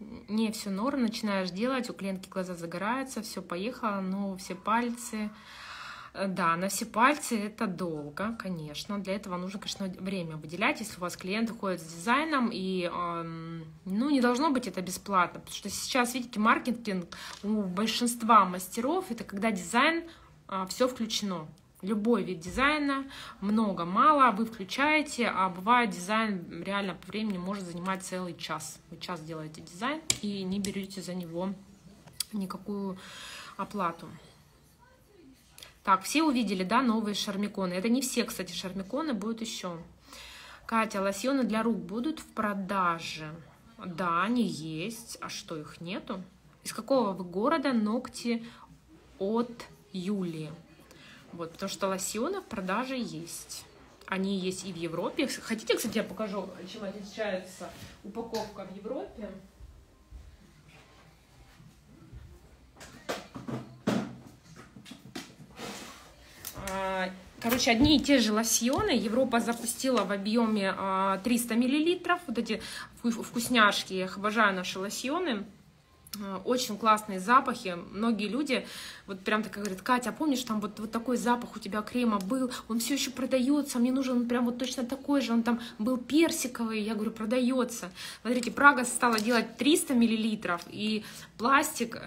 Не, все норм, начинаешь делать, у клиентки глаза загораются, все, поехало, но все пальцы... Да, на все пальцы это долго, конечно. Для этого нужно, конечно, время выделять. Если у вас клиенты ходят с дизайном, и ну, не должно быть это бесплатно. Потому что сейчас, видите, маркетинг у большинства мастеров, это когда дизайн, все включено. Любой вид дизайна, много-мало, вы включаете, а бывает дизайн реально по времени может занимать целый час. Вы час делаете дизайн и не берете за него никакую оплату. Так, все увидели, да, новые шармиконы. Это не все, кстати, шармиконы, будут еще. Катя, лосьоны для рук будут в продаже? Да, они есть. А что, их нету? Из какого вы города ногти от Юлии? Вот, потому что лосьоны в продаже есть. Они есть и в Европе. Хотите, кстати, я покажу, чем отличается упаковка в Европе? Короче, одни и те же лосьоны Европа запустила в объеме 300 мл. Вот эти вкусняшки, я их обожаю, наши лосьоны. Очень классные запахи. Многие люди вот прям так говорят: Катя, а помнишь, там вот такой запах у тебя крема был, он все еще продается, мне нужен он прям вот точно такой же, он там был персиковый. Я говорю, продается. Смотрите, Прага стала делать 300 мл и пластик,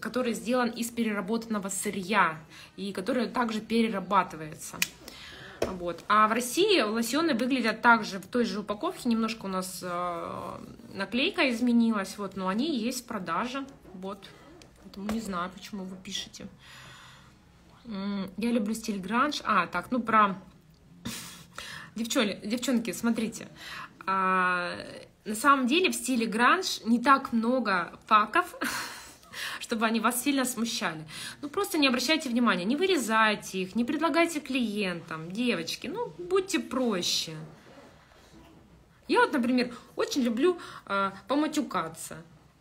который сделан из переработанного сырья и который также перерабатывается. Вот. А в России лосьоны выглядят также в той же упаковке. Немножко у нас наклейка изменилась, вот, но они есть в продаже. Вот. Поэтому не знаю, почему вы пишете. Я люблю стиль гранж. А, так, ну про... Девчонки, смотрите. На самом деле в стиле гранж не так много факов, чтобы они вас сильно смущали. Ну, просто не обращайте внимания, не вырезайте их, не предлагайте клиентам, девочки, ну, будьте проще. Я вот, например, очень люблю поматюкаться.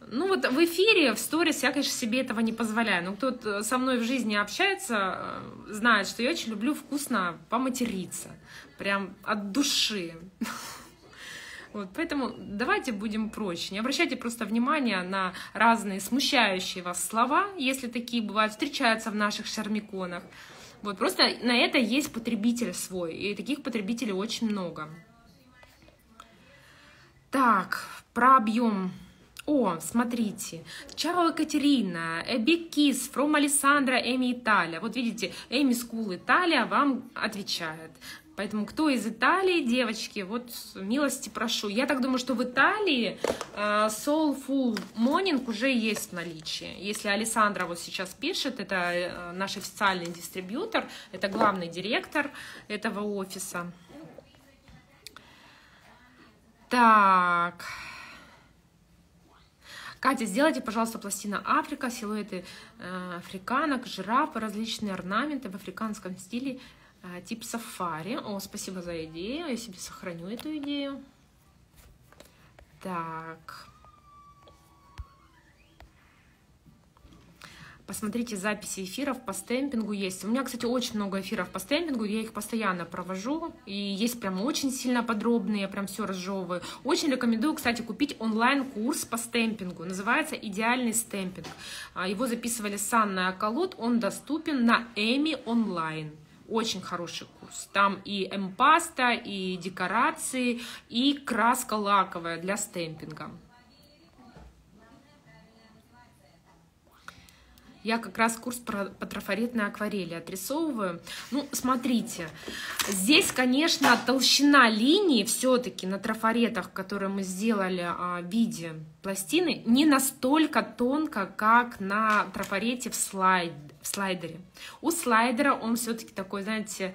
Ну, вот в эфире, в сторис я, конечно, себе этого не позволяю. Но кто со мной в жизни общается, знает, что я очень люблю вкусно поматериться. Прям от души. Вот, поэтому давайте будем проще. Не обращайте просто внимания на разные смущающие вас слова, если такие бывают, встречаются в наших шармиконах. Вот, просто на это есть потребитель свой, и таких потребителей очень много. Так, про объем. О, смотрите. Чао, Екатерина. A big kiss from Alessandra, Эми Италия. Вот видите, Эми School Италия вам отвечает. Поэтому кто из Италии, девочки, вот милости прошу. Я так думаю, что в Италии Soulful Morning уже есть в наличии. Если Александра вот сейчас пишет, это наш официальный дистрибьютор, это главный директор этого офиса. Так. Катя, сделайте, пожалуйста, пластина Африка, силуэты африканок, жирафы, различные орнаменты в африканском стиле. Тип сафари. О, спасибо за идею. Я себе сохраню эту идею. Так. Посмотрите записи эфиров по стемпингу есть. У меня, кстати, очень много эфиров по стемпингу. Я их постоянно провожу. И есть прям очень сильно подробные. Я прям все разжевываю. Очень рекомендую, кстати, купить онлайн-курс по стемпингу. Называется «Идеальный стемпинг». Его записывали с Анной Колот. Он доступен на EMI онлайн. Очень хороший курс. Там и эмпаста, и декорации, и краска лаковая для стемпинга. Я как раз курс по трафаретной акварели отрисовываю. Ну, смотрите, здесь, конечно, толщина линии все-таки на трафаретах, которые мы сделали в виде пластины, не настолько тонко, как на трафарете в слайдере. У слайдера он все-таки такой, знаете,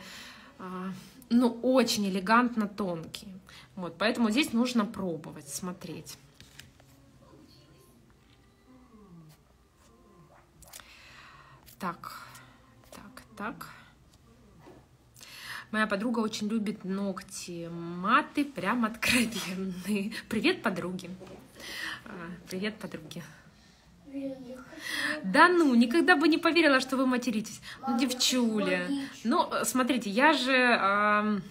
ну, очень элегантно тонкий. Вот, поэтому здесь нужно пробовать, смотреть. Так. Моя подруга очень любит ногти маты, прям откровенные. Привет, подруги. Привет, подруги. Да ну, никогда бы не поверила, что вы материтесь. Ну, девчуля. Ну, смотрите, я же...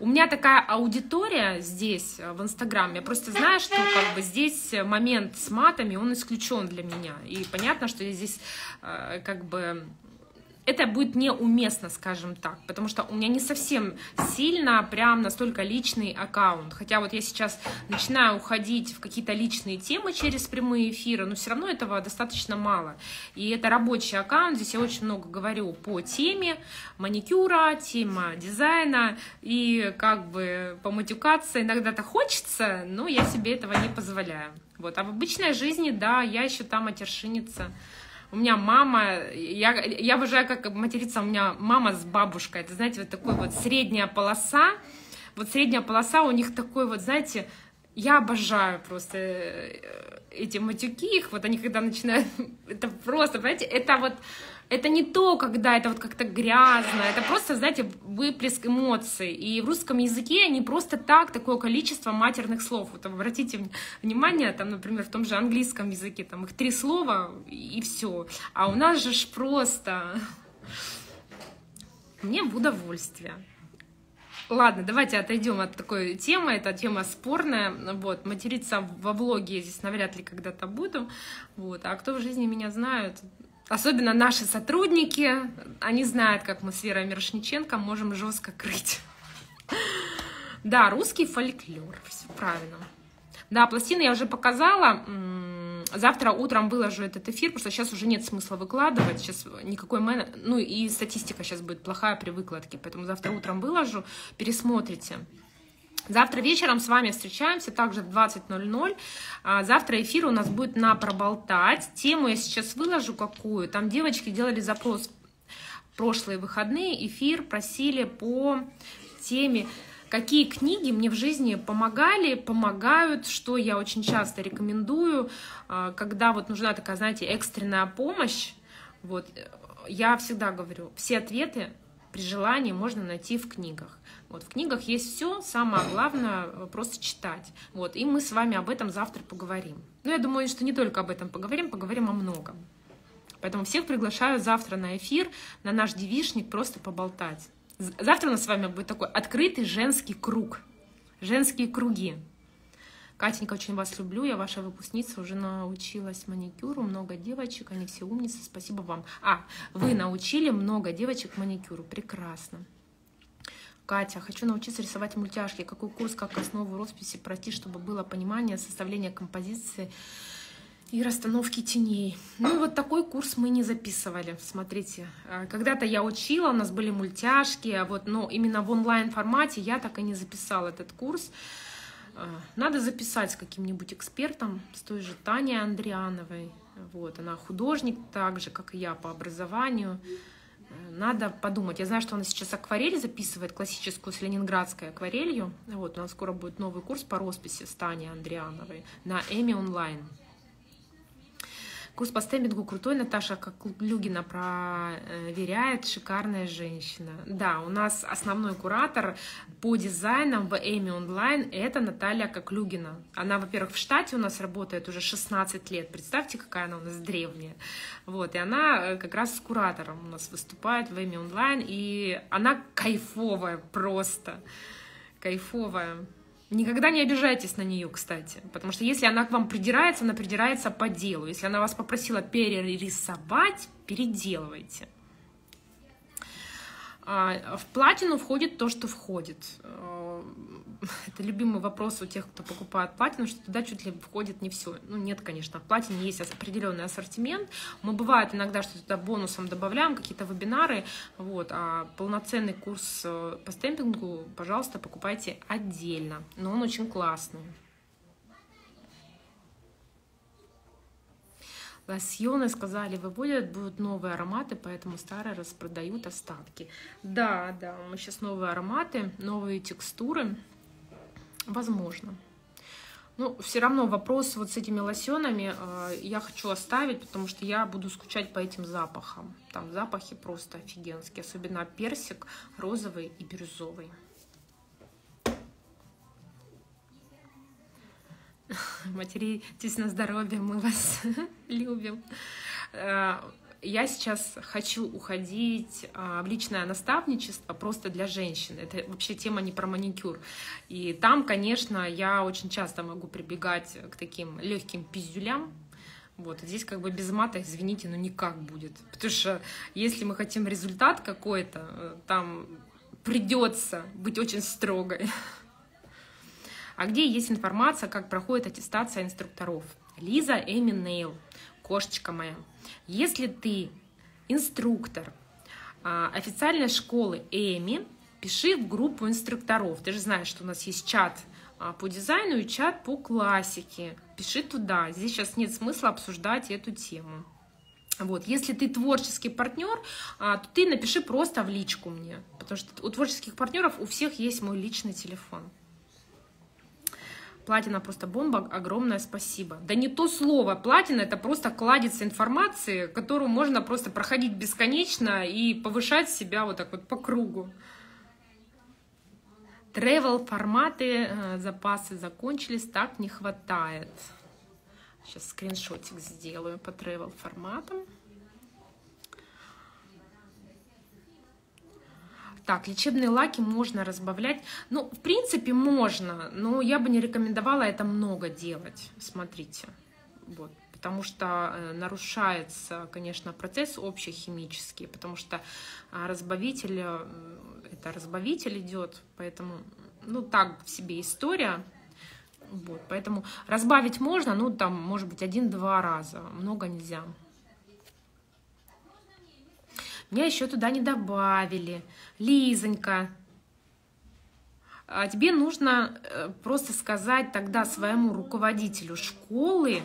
У меня такая аудитория здесь, в Инстаграм. Я просто знаю, что как бы здесь момент с матами, он исключен для меня. И понятно, что я здесь как бы... Это будет неуместно, скажем так, потому что у меня не совсем сильно прям настолько личный аккаунт. Хотя вот я сейчас начинаю уходить в какие-то личные темы через прямые эфиры, но все равно этого достаточно мало. И это рабочий аккаунт, здесь я очень много говорю по теме маникюра, тема дизайна и как бы по матюкации. Иногда-то хочется, но я себе этого не позволяю. Вот. А в обычной жизни, да, я еще там матершиница. У меня мама, я обожаю как материться, у меня мама с бабушкой, это, знаете, вот такой вот средняя полоса у них такой вот, знаете, я обожаю просто эти матюки, их вот они когда начинают, это просто, понимаете, это вот, это не то, когда это вот как-то грязно, это просто, знаете, выплеск эмоций, и в русском языке не просто так такое количество матерных слов, вот обратите внимание, там, например, в том же английском языке, там их 3 слова и все, а у нас же ж просто, мне в удовольствие. Ладно, давайте отойдем от такой темы, это тема спорная, вот, материться во влоге я здесь навряд ли когда-то буду, вот, а кто в жизни меня знает, особенно наши сотрудники, они знают, как мы с Верой Мирошниченко можем жестко крыть. Да, русский фольклор, все правильно. Да, пластины я уже показала. Завтра утром выложу этот эфир, потому что сейчас уже нет смысла выкладывать, сейчас никакой ну и статистика сейчас будет плохая при выкладке, поэтому завтра утром выложу, пересмотрите. Завтра вечером с вами встречаемся, также в 20:00. Завтра эфир у нас будет на проболтать. Тему я сейчас выложу какую. Там девочки делали запрос в прошлые выходные, эфир просили по теме, какие книги мне в жизни помогали, помогают, что я очень часто рекомендую, когда вот нужна такая, знаете, экстренная помощь. Вот, я всегда говорю, все ответы при желании можно найти в книгах. Вот, в книгах есть все, самое главное просто читать. Вот, и мы с вами об этом завтра поговорим. Но я думаю, что не только об этом поговорим, поговорим о многом. Поэтому всех приглашаю завтра на эфир, на наш девичник просто поболтать. Завтра у нас с вами будет такой открытый женский круг, женские круги. Катенька, очень вас люблю, я ваша выпускница, уже научилась маникюру, много девочек, они все умницы, спасибо вам. А, вы научили много девочек маникюру, прекрасно. Катя, хочу научиться рисовать мультяшки. Какой курс, как основу росписи пройти, чтобы было понимание составления композиции и расстановки теней? Ну, вот такой курс мы не записывали. Смотрите, когда-то я учила, у нас были мультяшки, вот, но именно в онлайн-формате я так и не записала этот курс. Надо записать с каким-нибудь экспертом, с той же Таней Андриановой. Вот, она художник так же, как и я по образованию. Надо подумать. Я знаю, что она сейчас акварель записывает, классическую с ленинградской акварелью. Вот, у нас скоро будет новый курс по росписи с Таней Андриановой на EMI онлайн. Курс по стемпингу крутой, Наташа Коклюгина проверяет, шикарная женщина. Да, у нас основной куратор по дизайнам в EMI онлайн — это Наталья Коклюгина. Она, во-первых, в штате у нас работает уже 16 лет, представьте, какая она у нас древняя. Вот, и она как раз с куратором у нас выступает в EMI онлайн, и она кайфовая просто, кайфовая. Никогда не обижайтесь на нее, кстати, потому что если она к вам придирается, она придирается по делу. Если она вас попросила перерисовать, переделывайте. В платину входит то, что входит. это любимый вопрос у тех, кто покупает платину, что туда чуть ли входит не все. Ну, нет, конечно, в платине есть определенный ассортимент. Мы бывает иногда, что туда бонусом добавляем какие-то вебинары, вот, а полноценный курс по стемпингу, пожалуйста, покупайте отдельно, но он очень классный. Лосьоны, сказали, выводят, будут новые ароматы, поэтому старые распродают остатки. Да, да, мы сейчас новые ароматы, новые текстуры. Возможно. Ну, все равно вопрос вот с этими лосьонами я хочу оставить, потому что я буду скучать по этим запахам. Там запахи просто офигенские, особенно персик, розовый и бирюзовый. Материтесь на здоровье, мы вас любим. Я сейчас хочу уходить в личное наставничество просто для женщин. Это вообще тема не про маникюр. И там, конечно, я очень часто могу прибегать к таким легким пиздюлям. Вот, здесь как бы без мата, извините, но никак будет. Потому что если мы хотим результат какой-то, там придется быть очень строгой. А где есть информация, как проходит аттестация инструкторов? Лиза, Эми, Нейл, кошечка моя. Если ты инструктор официальной школы Эми, пиши в группу инструкторов. Ты же знаешь, что у нас есть чат по дизайну и чат по классике. Пиши туда. Здесь сейчас нет смысла обсуждать эту тему. Вот. Если ты творческий партнер, то ты напиши просто в личку мне. Потому что у творческих партнеров у всех есть мой личный телефон. Платина просто бомба, огромное спасибо. Да не то слово, платина — это просто кладезь информации, которую можно просто проходить бесконечно и повышать себя вот так вот по кругу. Тревел форматы, запасы закончились, так не хватает. Сейчас скриншотик сделаю по тревел форматам. Так, лечебные лаки можно разбавлять. Ну, в принципе, можно, но я бы не рекомендовала это много делать. Смотрите. Вот. Потому что нарушается, конечно, процесс общехимический, потому что разбавитель, это разбавитель идет, поэтому, ну, так в себе история. Вот. Поэтому разбавить можно, ну, там, может быть, 1-2 раза, много нельзя. Меня еще туда не добавили. Лизонька, а тебе нужно просто сказать тогда своему руководителю школы,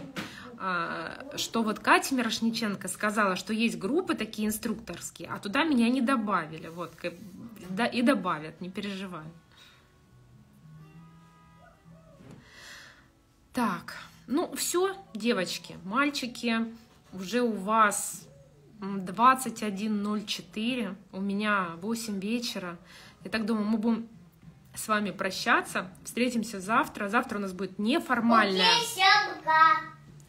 что вот Катя Мирошниченко сказала, что есть группы такие инструкторские, а туда меня не добавили. Вот, и добавят, не переживай. Так, ну все, девочки, мальчики, уже у вас 21:04, у меня 8 вечера. Я так думаю, мы будем с вами прощаться. Встретимся завтра. Завтра у нас будет неформальное.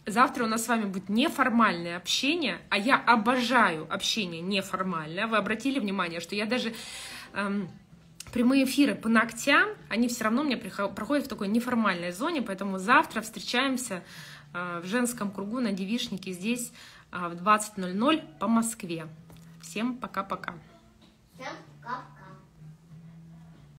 Завтра у нас с вами будет неформальное общение. А я обожаю общение неформальное. Вы обратили внимание, что я даже прямые эфиры по ногтям, они все равно у меня проходят в такой неформальной зоне. Поэтому завтра встречаемся в женском кругу на девичнике здесь в 20:00 по Москве. Всем пока-пока.